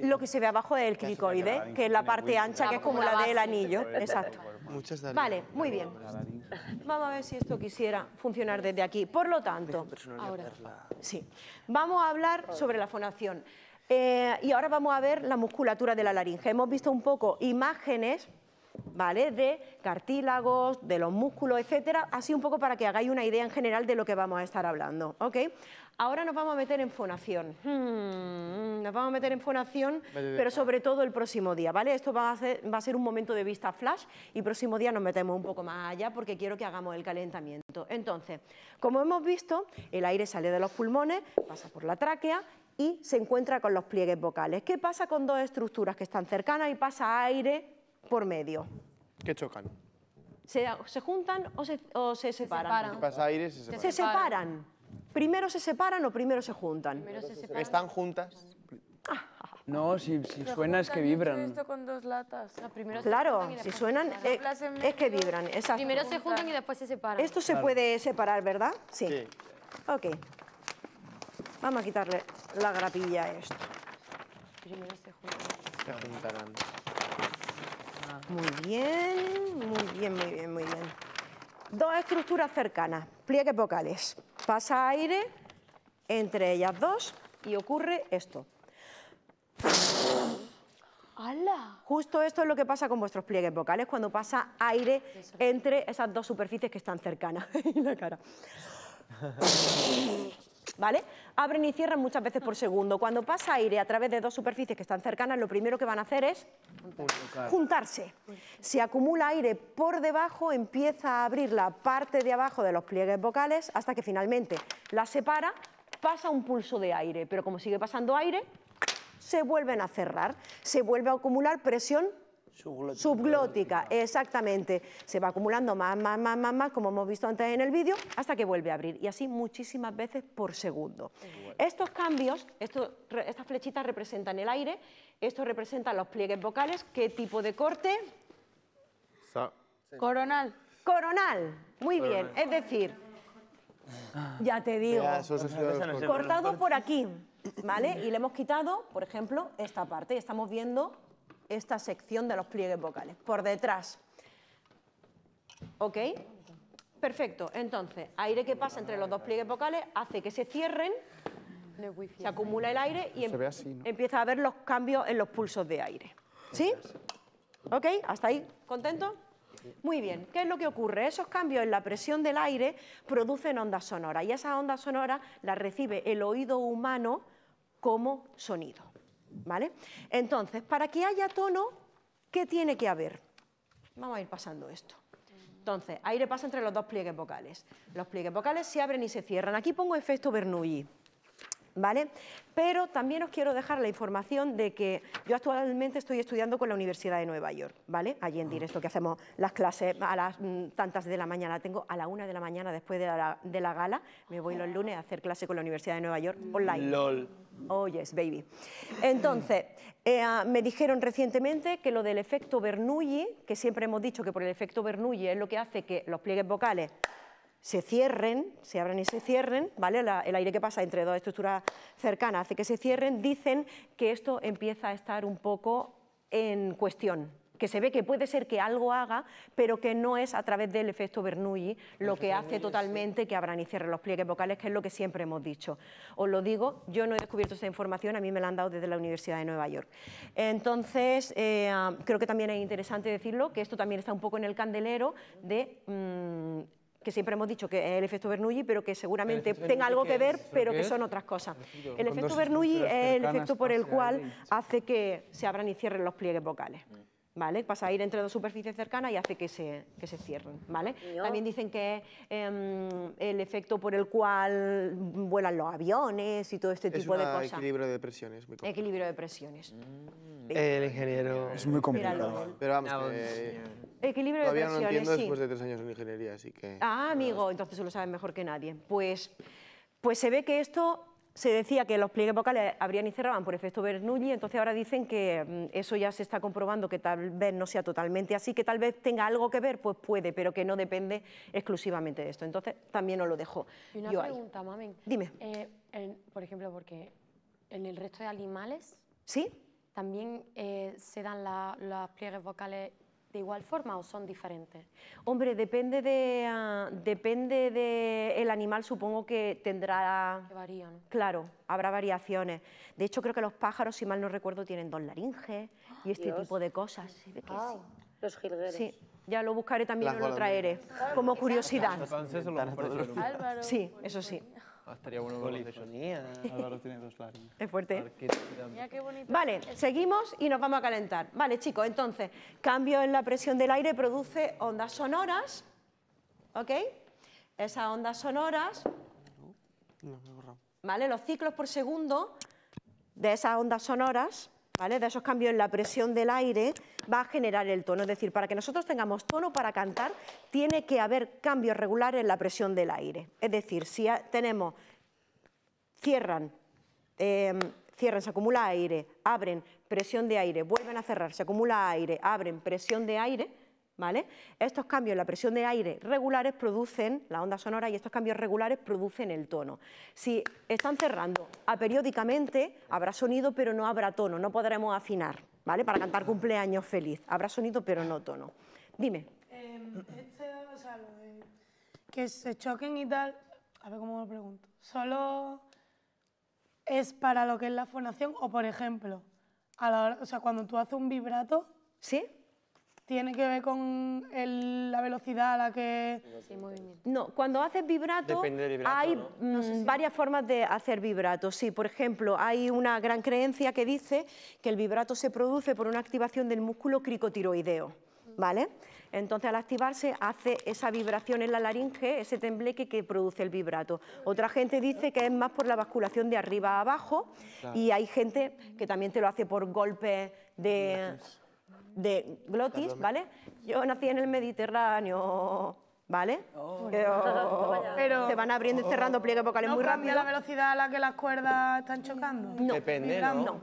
Lo que se ve abajo es el cricoide, que es la parte ancha, que es como la del anillo. Exacto. Vale, muy bien. Vamos a ver si esto quisiera funcionar desde aquí. Por lo tanto, ahora, sí, vamos a hablar sobre la fonación. Eh, y ahora vamos a ver la musculatura de la laringe. Hemos visto un poco imágenes ¿vale? De cartílagos, de los músculos, etcétera, así un poco para que hagáis una idea en general de lo que vamos a estar hablando, ¿ok? Ahora nos vamos a meter en fonación, hmm, nos vamos a meter en fonación, pero sobre todo el próximo día, ¿vale? Esto va a, ser, va a ser un momento de vista flash y próximo día nos metemos un poco más allá porque quiero que hagamos el calentamiento. Entonces, como hemos visto, el aire sale de los pulmones, pasa por la tráquea y se encuentra con los pliegues vocales. ¿Qué pasa con dos estructuras que están cercanas y pasa aire por medio? Que chocan. Se, se juntan o se, o se separan. Se separan. Pasa aire, se separan. Se separan. Primero se separan o primero se juntan. Primero se separan. Están juntas. No, si, si suena es que vibran. Yo he hecho esto con dos latas. No, primero claro, si suenan eh, es que vibran. Exacto. Primero se juntan y después se separan. Esto se claro. puede separar, ¿verdad? Sí. sí. Ok. Vamos a quitarle la grapilla a esto. Primero se juntan. Se juntarán. Muy bien, muy bien, muy bien, muy bien. Dos estructuras cercanas, pliegues vocales. Pasa aire entre ellas dos y ocurre esto. ¡Hala! Justo esto es lo que pasa con vuestros pliegues vocales, cuando pasa aire entre esas dos superficies que están cercanas. Y la cara. ¿Vale? Abren y cierran muchas veces por segundo. Cuando pasa aire a través de dos superficies que están cercanas, lo primero que van a hacer es juntarse. Si acumula aire por debajo, empieza a abrir la parte de abajo de los pliegues vocales hasta que finalmente la separa, pasa un pulso de aire, pero como sigue pasando aire, se vuelven a cerrar, se vuelve a acumular presión subglótica. subglótica, exactamente. Se va acumulando más, más, más, más, más, como hemos visto antes en el vídeo, hasta que vuelve a abrir. Y así muchísimas veces por segundo. Bueno. Estos cambios, esto, estas flechitas representan el aire, esto representa los pliegues vocales. ¿Qué tipo de corte? Sa Coronal. Coronal, muy Coronal. bien. Es decir, ya te digo, ya, eso, eso, eso, eso, cortado por aquí, ¿vale? Y le hemos quitado, por ejemplo, esta parte. Estamos viendo esta sección de los pliegues vocales, por detrás. ¿Ok? Perfecto. Entonces, aire que pasa entre los dos pliegues vocales hace que se cierren, se acumula el aire y em así, ¿no? empieza a ver los cambios en los pulsos de aire. ¿Sí? ¿Ok? ¿Hasta ahí? ¿Contento? Muy bien. ¿Qué es lo que ocurre? Esos cambios en la presión del aire producen ondas sonoras y esas ondas sonoras las recibe el oído humano como sonido. ¿Vale? Entonces, para que haya tono, ¿qué tiene que haber? Vamos a ir pasando esto. Entonces, aire pasa entre los dos pliegues vocales. Los pliegues vocales se abren y se cierran. Aquí pongo efecto Bernoulli, ¿vale? Pero también os quiero dejar la información de que yo actualmente estoy estudiando con la Universidad de Nueva York, ¿vale? Allí en directo, que hacemos las clases a las m, tantas de la mañana. Tengo a la una de la mañana después de la, de la gala. Me voy los lunes a hacer clase con la Universidad de Nueva York online. LOL. Oh, yes, baby. Entonces, eh, me dijeron recientemente que lo del efecto Bernoulli, que siempre hemos dicho que por el efecto Bernoulli es lo que hace que los pliegues vocales se cierren, se abran y se cierren, ¿vale? La, el aire que pasa entre dos estructuras cercanas hace que se cierren, dicen que esto empieza a estar un poco en cuestión, que se ve que puede ser que algo haga, pero que no es a través del efecto Bernoulli lo que hace totalmente que abran y cierren los pliegues vocales, que es lo que siempre hemos dicho. Os lo digo, yo no he descubierto esta información, a mí me la han dado desde la Universidad de Nueva York. Entonces, eh, creo que también es interesante decirlo, que esto también está un poco en el candelero de... Mmm, que siempre hemos dicho que es el efecto Bernoulli, pero que seguramente tenga algo que ver, pero que son otras cosas. El efecto Bernoulli es el efecto por el cual hace que se abran y cierren los pliegues vocales, ¿vale? Pasa a ir entre dos superficies cercanas y hace que se, que se cierren, ¿vale? También dicen que es eh, el efecto por el cual vuelan los aviones y todo este tipo de cosas. Es un equilibrio de presiones. Muy equilibrio de presiones. Mm. El ingeniero... Es muy complicado. Pero vamos, que... Equilibrio Todavía de presiones, no lo entiendo sí. después de tres años en ingeniería, así que... Ah, amigo, entonces se lo sabes mejor que nadie. Pues, pues se ve que esto... Se decía que los pliegues vocales abrían y cerraban por efecto Bernoulli, entonces ahora dicen que eso ya se está comprobando que tal vez no sea totalmente así, que tal vez tenga algo que ver, pues puede, pero que no depende exclusivamente de esto. Entonces también os lo dejo. Y una Yo pregunta, ahí. Mamen. Dime. Eh, en, por ejemplo, porque en el resto de animales... ¿Sí? ¿También eh, se dan la, las pliegues vocales de igual forma o son diferentes? Hombre, depende de uh, depende de el animal, supongo que tendrá... Que varían. Claro, habrá variaciones. De hecho, creo que los pájaros, si mal no recuerdo, tienen dos laringes oh, y este Dios. tipo de cosas. Sí, de que oh. sí. Los jilgueros. Sí, ya lo buscaré también, os lo traeré, como curiosidad. Álvaro. Sí, eso sí. Ah, estaría bueno con la sonía. Álvaro tiene dos lágrimas. Es fuerte. Mira qué bonito. Vale, seguimos y nos vamos a calentar. Vale, chicos, entonces, cambio en la presión del aire produce ondas sonoras, ¿ok? Esas ondas sonoras, ¿vale? Los ciclos por segundo de esas ondas sonoras, ¿vale? De esos cambios en la presión del aire va a generar el tono. Es decir, para que nosotros tengamos tono para cantar, tiene que haber cambios regulares en la presión del aire. Es decir, si tenemos, cierran, eh, cierran, se acumula aire, abren, presión de aire, vuelven a cerrar, se acumula aire, abren, presión de aire, ¿vale? Estos cambios en la presión de aire regulares producen la onda sonora y estos cambios regulares producen el tono. Si están cerrando aperiódicamente, habrá sonido pero no habrá tono, no podremos afinar, ¿vale? Para cantar cumpleaños feliz, habrá sonido pero no tono. Dime. Eh, este, o sea, lo de que se choquen y tal, a ver cómo lo pregunto, ¿solo es para lo que es la fonación o, por ejemplo, a la hora, o sea, cuando tú haces un vibrato? ¿Sí? ¿Tiene que ver con el, la velocidad a la que...? Sí, movimiento. No, cuando haces vibrato, vibrato hay ¿no? Mm, no sé si varias es. formas de hacer vibrato. Sí, por ejemplo, hay una gran creencia que dice que el vibrato se produce por una activación del músculo cricotiroideo, ¿vale? Entonces, al activarse, hace esa vibración en la laringe, ese tembleque que produce el vibrato. Otra gente dice que es más por la basculación de arriba a abajo, claro. Y hay gente que también te lo hace por golpes de... de glotis, ¿vale? Yo nací en el Mediterráneo, ¿vale? Oh, pero, pero se van abriendo y cerrando pliegues vocales no muy rápido. ¿No cambia la velocidad a la que las cuerdas están chocando? No. Depende, ¿no? No,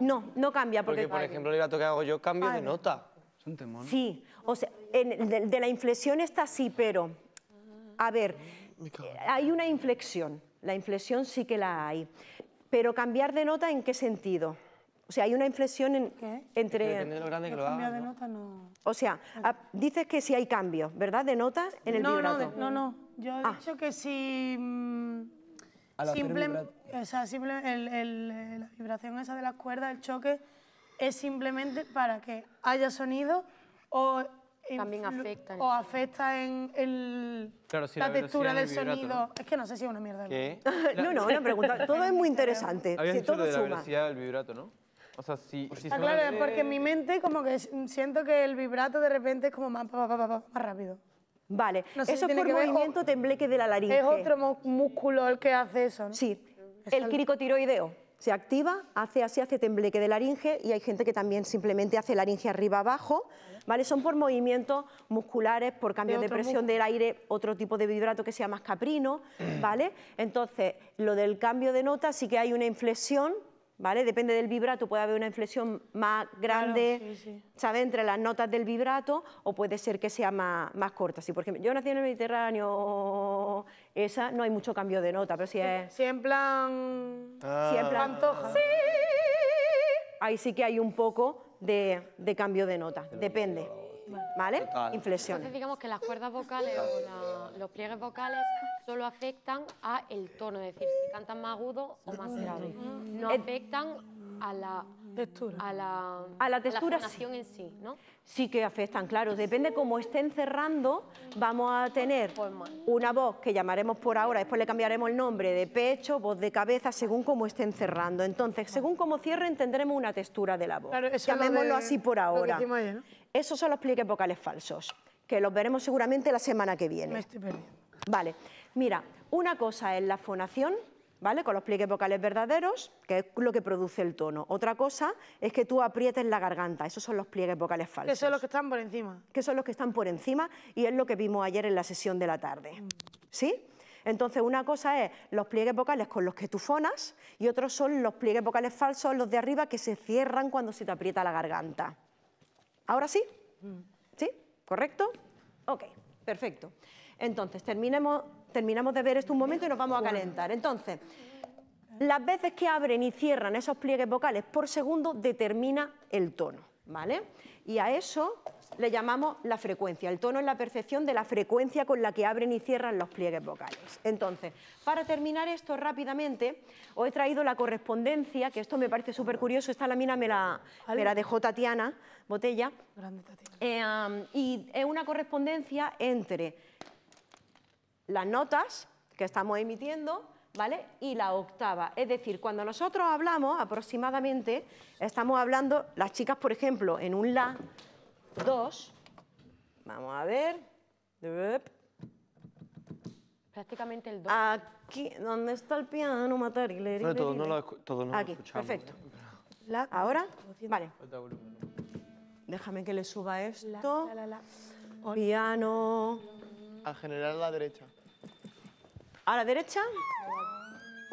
no, no cambia. Porque, porque por ejemplo, el vibrato que hago yo cambio de nota. Es un temor. Sí, o sea, en, de, de la inflexión está así, pero... A ver, hay una inflexión, la inflexión sí que la hay, pero cambiar de nota, ¿en qué sentido? O sea, hay una inflexión en, entre... Depende de lo grande que lo haga, de nota, no. O sea, a, dices que si sí hay cambios, ¿verdad? De notas en el no, vibrato. No, no, no. Yo he ah. dicho que si... Mmm, simple, o sea, simple, el, el, la vibración esa de las cuerdas, el choque, es simplemente para que haya sonido o... También afecta. O afecta en el, claro, si la, la textura del sonido. ¿No? Es que no sé si es una mierda. ¿Qué? No, no, una pregunta. Todo es muy interesante. Habías si dicho todo de la suma. Velocidad del vibrato, ¿no? O sea, si... si ah, claro, de... porque en mi mente como que siento que el vibrato de repente es como más, pa, pa, pa, pa, más rápido. Vale. No sé eso si es por movimiento o... tembleque de la laringe. Es otro músculo el que hace eso, ¿no? Sí. Es el cricotiroideo. Se activa, hace así, hace tembleque de laringe y hay gente que también simplemente hace laringe arriba abajo, ¿vale? Son por movimientos musculares, por cambios de presión del aire, otro tipo de vibrato que sea más caprino, ¿vale? Entonces, lo del cambio de nota sí que hay una inflexión, ¿vale? Depende del vibrato, puede haber una inflexión más grande, claro, sí, sí. ¿Sabes? Entre las notas del vibrato o puede ser que sea más, más corta. Si, por ejemplo, yo nací en el Mediterráneo, esa no hay mucho cambio de nota, pero si es... Si en plan... Ah, si en plan... Antoja. Sí. Ahí sí que hay un poco de, de cambio de nota, depende, ¿vale? Total. Inflexión. Entonces digamos que las cuerdas vocales o la, los pliegues vocales... solo afectan a el tono, es decir, si cantan más agudo o más grave. No afectan a la textura, a la, a la textura, a la fonación en sí, ¿no? Sí que afectan, claro. Depende cómo estén cerrando, vamos a tener una voz que llamaremos por ahora, después le cambiaremos el nombre de pecho, voz de cabeza, según cómo estén cerrando. Entonces, según cómo cierren, tendremos una textura de la voz. Claro, llamémoslo de, así por ahora. Ayer, ¿no? Esos son los pliegues vocales falsos, que los veremos seguramente la semana que viene. Me estoy perdiendo. Vale. Mira, una cosa es la fonación, ¿vale? Con los pliegues vocales verdaderos, que es lo que produce el tono. Otra cosa es que tú aprietes la garganta, esos son los pliegues vocales falsos. Que son los que están por encima. Que son los que están por encima y es lo que vimos ayer en la sesión de la tarde, ¿sí? Entonces, una cosa es los pliegues vocales con los que tú fonas y otros son los pliegues vocales falsos, los de arriba, que se cierran cuando se te aprieta la garganta. ¿Ahora sí? ¿Sí? ¿Correcto? Ok, perfecto. Entonces, terminemos... Terminamos de ver esto un momento y nos vamos a calentar. Entonces, las veces que abren y cierran esos pliegues vocales por segundo determina el tono, ¿vale? Y a eso le llamamos la frecuencia. El tono es la percepción de la frecuencia con la que abren y cierran los pliegues vocales. Entonces, para terminar esto rápidamente, os he traído la correspondencia, que esto me parece súper curioso. Esta lámina me la, me la dejó Tatiana Botella. Grande Tatiana. Eh, um, y es una correspondencia entre las notas que estamos emitiendo, ¿vale?, y la octava. Es decir, cuando nosotros hablamos aproximadamente, estamos hablando, las chicas, por ejemplo, en un la, dos, vamos a ver, prácticamente el dos. Aquí, ¿dónde está el piano, matar? No, todos no lo, todo no aquí, lo escuchamos. Perfecto. La, ahora, vale. Déjame que le suba esto. La, la, la, la. Piano. Al general a la derecha. ¿A la derecha?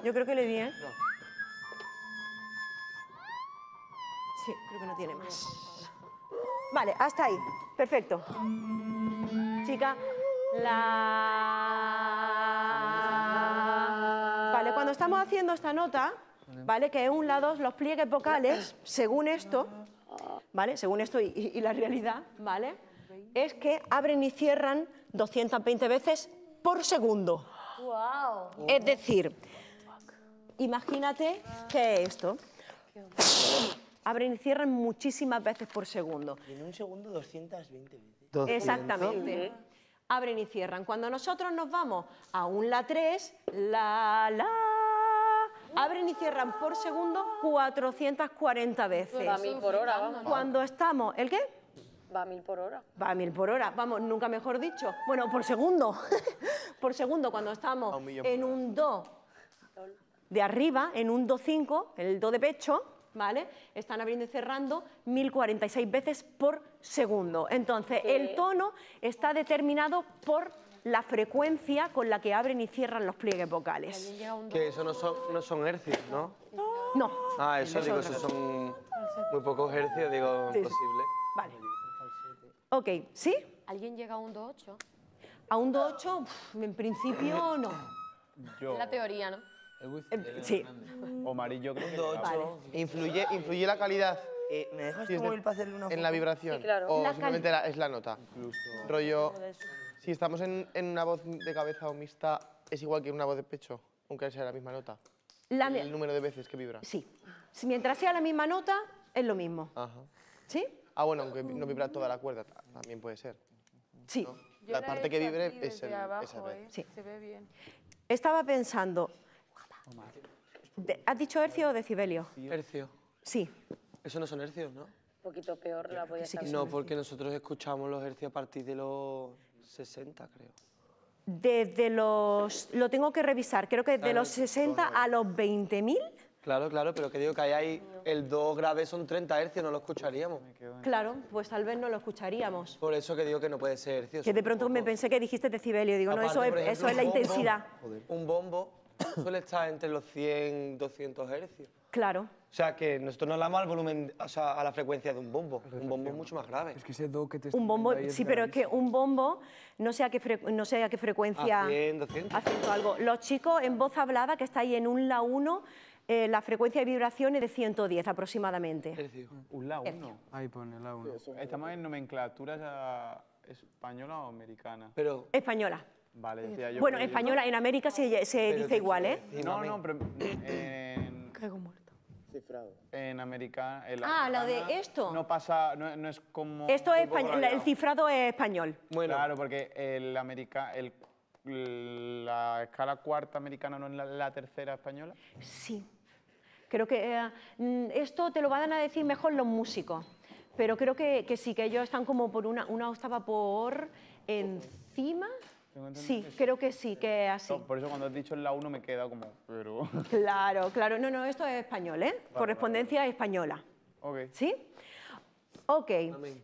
Yo creo que le di, ¿eh? No. Sí, creo que no tiene más. Vale, hasta ahí. Perfecto. Chica, la... Vale, cuando estamos haciendo esta nota, ¿vale?, que es un la dos, los pliegues vocales, según esto, ¿vale?, según esto y, y, y la realidad, ¿vale?, es que abren y cierran doscientas veinte veces por segundo. Wow. Es decir, imagínate que esto abren y cierran muchísimas veces por segundo. En un segundo, doscientas veinte veces. doscientas veinte. Exactamente. Abren y cierran. Cuando nosotros nos vamos a un la tres, la, la, abren y cierran por segundo cuatrocientas cuarenta veces. Va a mil por hora, vamos. Cuando estamos... ¿El qué? Va a mil por hora. Va a mil por hora, vamos, nunca mejor dicho. Bueno, por segundo. Por segundo, cuando estamos en un do de arriba, en un do cinco, el do de pecho, ¿vale?, están abriendo y cerrando mil cuarenta y seis veces por segundo. Entonces, ¿qué?, el tono está determinado por la frecuencia con la que abren y cierran los pliegues vocales. Que eso no son, no son hercios, ¿no? No. Ah, eso, eso digo, eso son muy pocos hercios, digo, sí, imposible. Vale. Ok, ¿sí? ¿Alguien llega a un do ocho? A un do ocho, en principio, no. Yo. La teoría, ¿no? Eh, sí. O amarillo creo que do ocho. Vale. Influye, influye la calidad. Eh, ¿Me dejas tu móvil para hacerle una foto? En la vibración. Sí, claro. O la simplemente la, es la nota. Incluso. Rollo, si estamos en, en una voz de cabeza o mixta, es igual que una voz de pecho, aunque sea la misma nota. La el, el número de veces que vibra. Sí. Si mientras sea la misma nota, es lo mismo. Ajá. ¿Sí? Ah, bueno, aunque no vibra toda la cuerda, también puede ser. Sí. ¿No? La parte que vibre es el, abajo, esa vez. Eh, sí. Se ve bien. Estaba pensando... ¿Has dicho hercio o decibelio? Hercio. Sí. Eso no son hercios, ¿no? Un poquito peor la voy a estar. No, porque nosotros escuchamos los hercios a partir de los sesenta, creo. Desde los... Lo tengo que revisar. Creo que desde claro, los sesenta no, a los veinte mil. Claro, claro, pero que digo que ahí hay el do grave son treinta hercios, no lo escucharíamos. Claro, pues tal vez no lo escucharíamos. Por eso que digo que no puede ser hercios. Que de pronto me pensé que dijiste decibelio, digo, aparte, no, eso es, ejemplo, eso es la bombo, intensidad. Joder. Un bombo suele estar entre los cien, doscientos hercios. Claro. O sea, que nosotros no hablamos al volumen, o sea, a la frecuencia de un bombo. Un bombo es mucho más grave. Es que ese do que te un bombo, sí, es pero gravísimo. Es que un bombo, no sé a qué, fre no sé a qué frecuencia... A cien, doscientos. A cien o algo. Los chicos en voz hablada, que está ahí en un la uno... Eh, la frecuencia de vibración es de ciento diez aproximadamente. Hercio. ¿Un la uno? Ahí pone la uno. ¿Estamos en nomenclaturas española o americana? Pero... Española. Vale, decía yo. Bueno, española, yo... en América se, se dice igual, ¿eh? No, no, pero... En... Caigo muerto. Cifrado. En americana... En la ah, americana, lo de esto. No pasa, no, no es como... Esto es español, el cifrado es español. Bueno. Claro, porque el americano... El... ¿La escala cuarta americana no es la, la tercera española? Sí. Creo que eh, esto te lo van a decir mejor los músicos, pero creo que, que sí, que ellos están como por una, una octava por encima. Sí, creo que sí, que es así. No, por eso cuando has dicho la uno me queda como... Pero... Claro, claro. No, no, esto es español, ¿eh? Vale, correspondencia vale. Española. Ok. ¿Sí? Ok. Amén.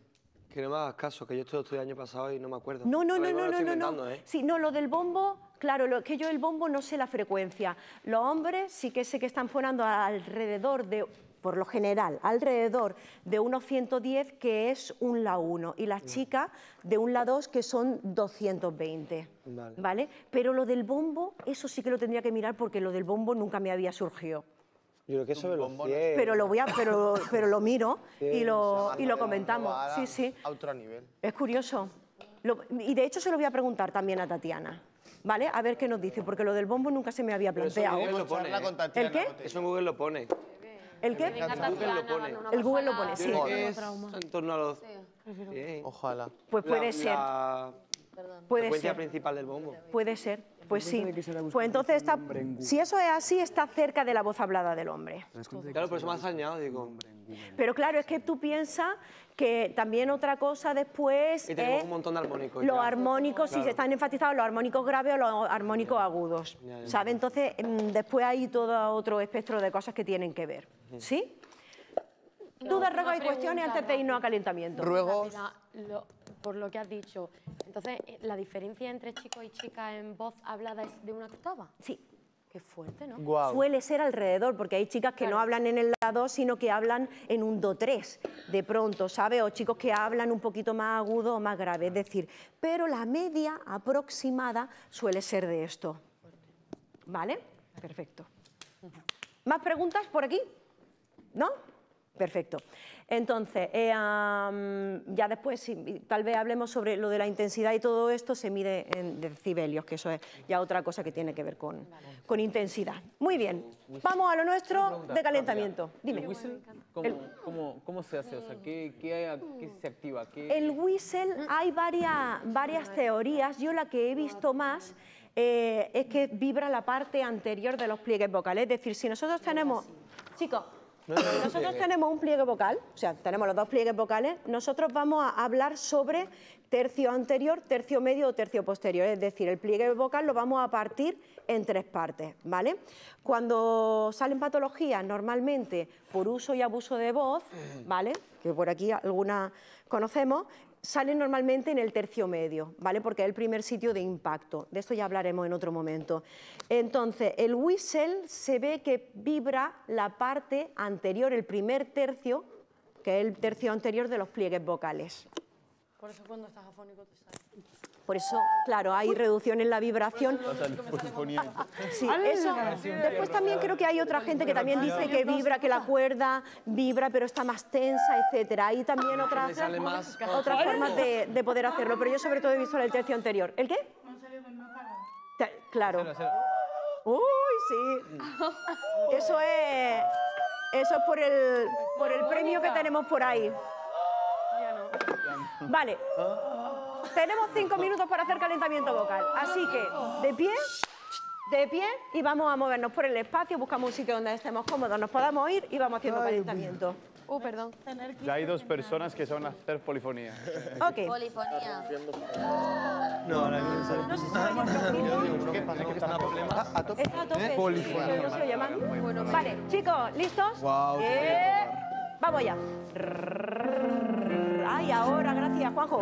Que no me hagas caso, que yo esto lo estudié el año pasado y no me acuerdo. No, no, no, no, no, no. ¿Eh? Sí, no, lo del bombo, claro, lo, que yo el bombo no sé la frecuencia. Los hombres sí que sé que están fonando alrededor de, por lo general, alrededor de unos ciento diez, que es un la uno, y las chicas de un la dos, que son doscientos veinte, vale. ¿Vale? Pero lo del bombo, eso sí que lo tendría que mirar porque lo del bombo nunca me había surgido. Yo creo que sobre los cien. Pero lo voy a, pero, pero lo miro y lo, y lo comentamos. Sí, sí. A otro nivel. Es curioso. Lo, y de hecho se lo voy a preguntar también a Tatiana, ¿vale? A ver qué nos dice, porque lo del bombo nunca se me había planteado. Eso lo pone, ¿eh? ¿El qué? Eso en Google lo pone. ¿El qué? El Google lo pone. El Google lo pone, sí. Es en torno a los... Sí. Ojalá. Pues puede la, ser. La... Puede la ser. Principal del bombo. Puede ser, pues sí. Pues entonces, está, si eso es así, está cerca de la voz hablada del hombre. Claro, por eso me has añadido, digo. Pero claro, es que tú piensas que también otra cosa después y tenemos es un montón de armónicos. Los ya. armónicos, claro. Si se están enfatizados, los armónicos graves o los armónicos ya. agudos. Ya, ya. ¿Sabes? Entonces, después hay todo otro espectro de cosas que tienen que ver. Uh-huh. ¿Sí? No, dudas, ruegos y cuestiones antes de irnos a calentamiento. Ruegos. Por lo que has dicho, entonces, ¿la diferencia entre chicos y chicas en voz hablada es de una octava? Sí. Qué fuerte, ¿no? Wow. Suele ser alrededor, porque hay chicas que claro. no hablan en el do, sino que hablan en un do tres, de pronto, ¿sabes? O chicos que hablan un poquito más agudo o más grave, es decir, pero la media aproximada suele ser de esto. ¿Vale? Perfecto. ¿Más preguntas por aquí? ¿No? Perfecto. Entonces, eh, um, ya después, si, tal vez hablemos sobre lo de la intensidad y todo esto se mide en decibelios, que eso es ya otra cosa que tiene que ver con, vale. con intensidad. Muy bien, vamos a lo nuestro de calentamiento. Dime. ¿El whistle cómo, el, cómo, cómo se hace? O sea, ¿qué, qué, hay, ¿Qué se activa? ¿Qué... El whistle, hay varias, varias teorías. Yo la que he visto más eh, es que vibra la parte anterior de los pliegues vocales. Es decir, si nosotros tenemos... Chicos... No, no, no, no, nosotros tenemos un pliegue vocal, o sea, tenemos los dos pliegues vocales, nosotros vamos a hablar sobre tercio anterior, tercio medio o tercio posterior, es decir, el pliegue vocal lo vamos a partir en tres partes, ¿vale? Cuando salen patologías, normalmente por uso y abuso de voz, ¿vale? Que por aquí algunas conocemos, salen normalmente en el tercio medio, ¿vale? Porque es el primer sitio de impacto. De esto ya hablaremos en otro momento. Entonces, el whistle se ve que vibra la parte anterior, el primer tercio, que es el tercio anterior de los pliegues vocales. Por eso cuando estás afónico te sale. Por eso, claro, hay reducción en la vibración. Sí, eso. Después también creo que hay otra gente que también dice que vibra, que la cuerda vibra, pero está más tensa, etcétera. Hay también otras, otras formas de, de poder hacerlo, pero yo sobre todo he visto el tercio anterior. ¿El qué? Claro. Uy, sí. Eso es, eso es por el, por el premio que tenemos por ahí. Vale. Tenemos cinco minutos para hacer calentamiento vocal, así que de pie, de pie y vamos a movernos por el espacio, buscamos un sitio donde estemos cómodos, nos podamos ir y vamos haciendo calentamiento. Uh, perdón. Ya hay dos personas que saben hacer polifonía. Ok. Polifonía. No, no hay necesario. No sé si hay. ¿Qué pasa? ¿Que está a tope? ¿A tope? Está a tope. Polifonía. ¿No se lo llaman? Vale, chicos, ¿listos? Wow. Vamos allá. Ay, ahora, gracias, Juanjo.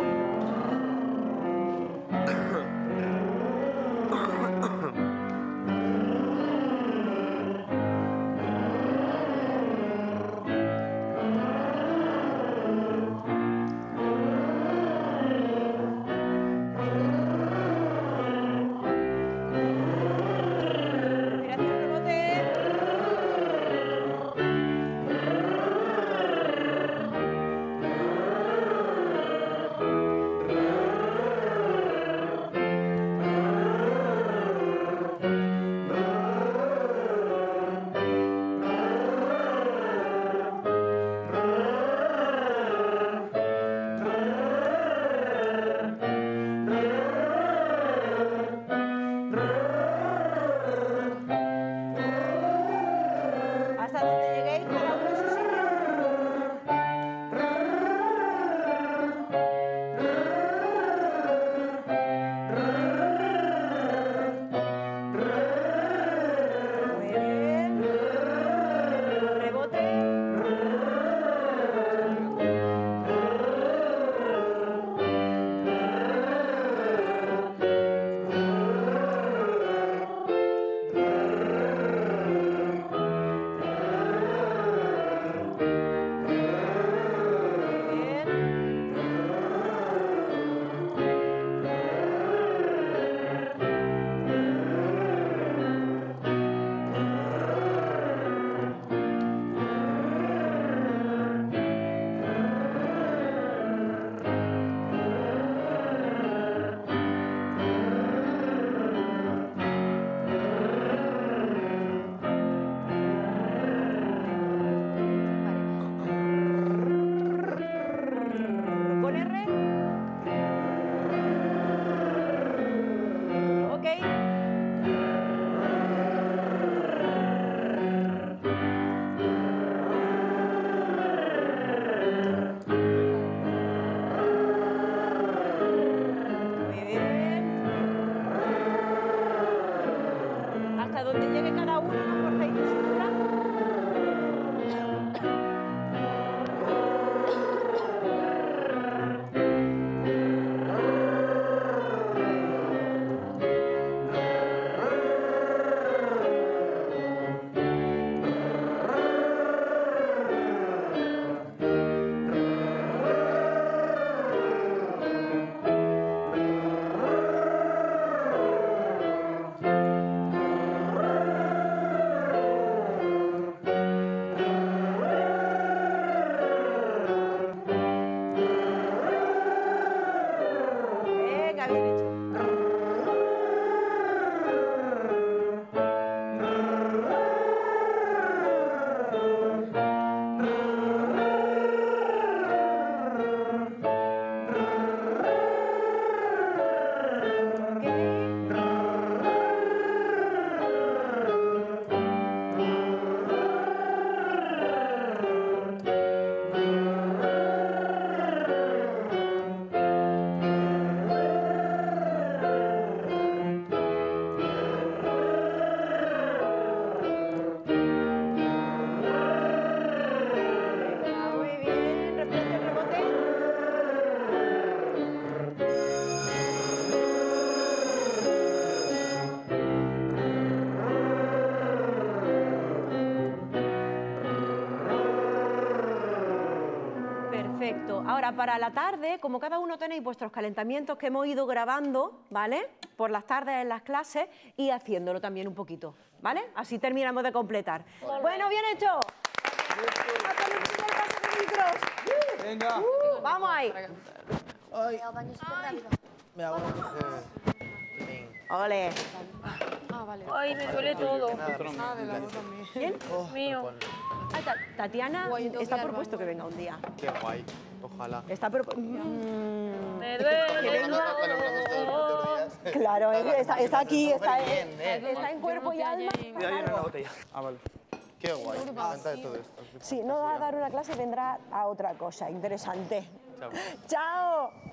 donde llegue cada uno, no cortéis de cintura. Ahora, para la tarde, como cada uno tenéis vuestros calentamientos que hemos ido grabando, ¿vale? Por las tardes en las clases y haciéndolo también un poquito, ¿vale? Así terminamos de completar. Vale. Bueno, bien hecho. Venga. Venga. Uh, vamos ahí. Ay. Me hago eh. Ole. Ah, vale. Ay, me duele todo. Ah, de la boca mía. ¿Bien? Oh, mío. Ay, Tatiana guay, está propuesto que venga un día. Qué guay. Ojalá. Está propuesto. Mm. Me duele. Claro, está, está aquí, está, está, está en cuerpo y alma. Mira, hay una botella. Ah, vale. Qué guay. Me encanta de todo esto. Si no va a dar una clase, vendrá a otra cosa interesante. Chao. Chao.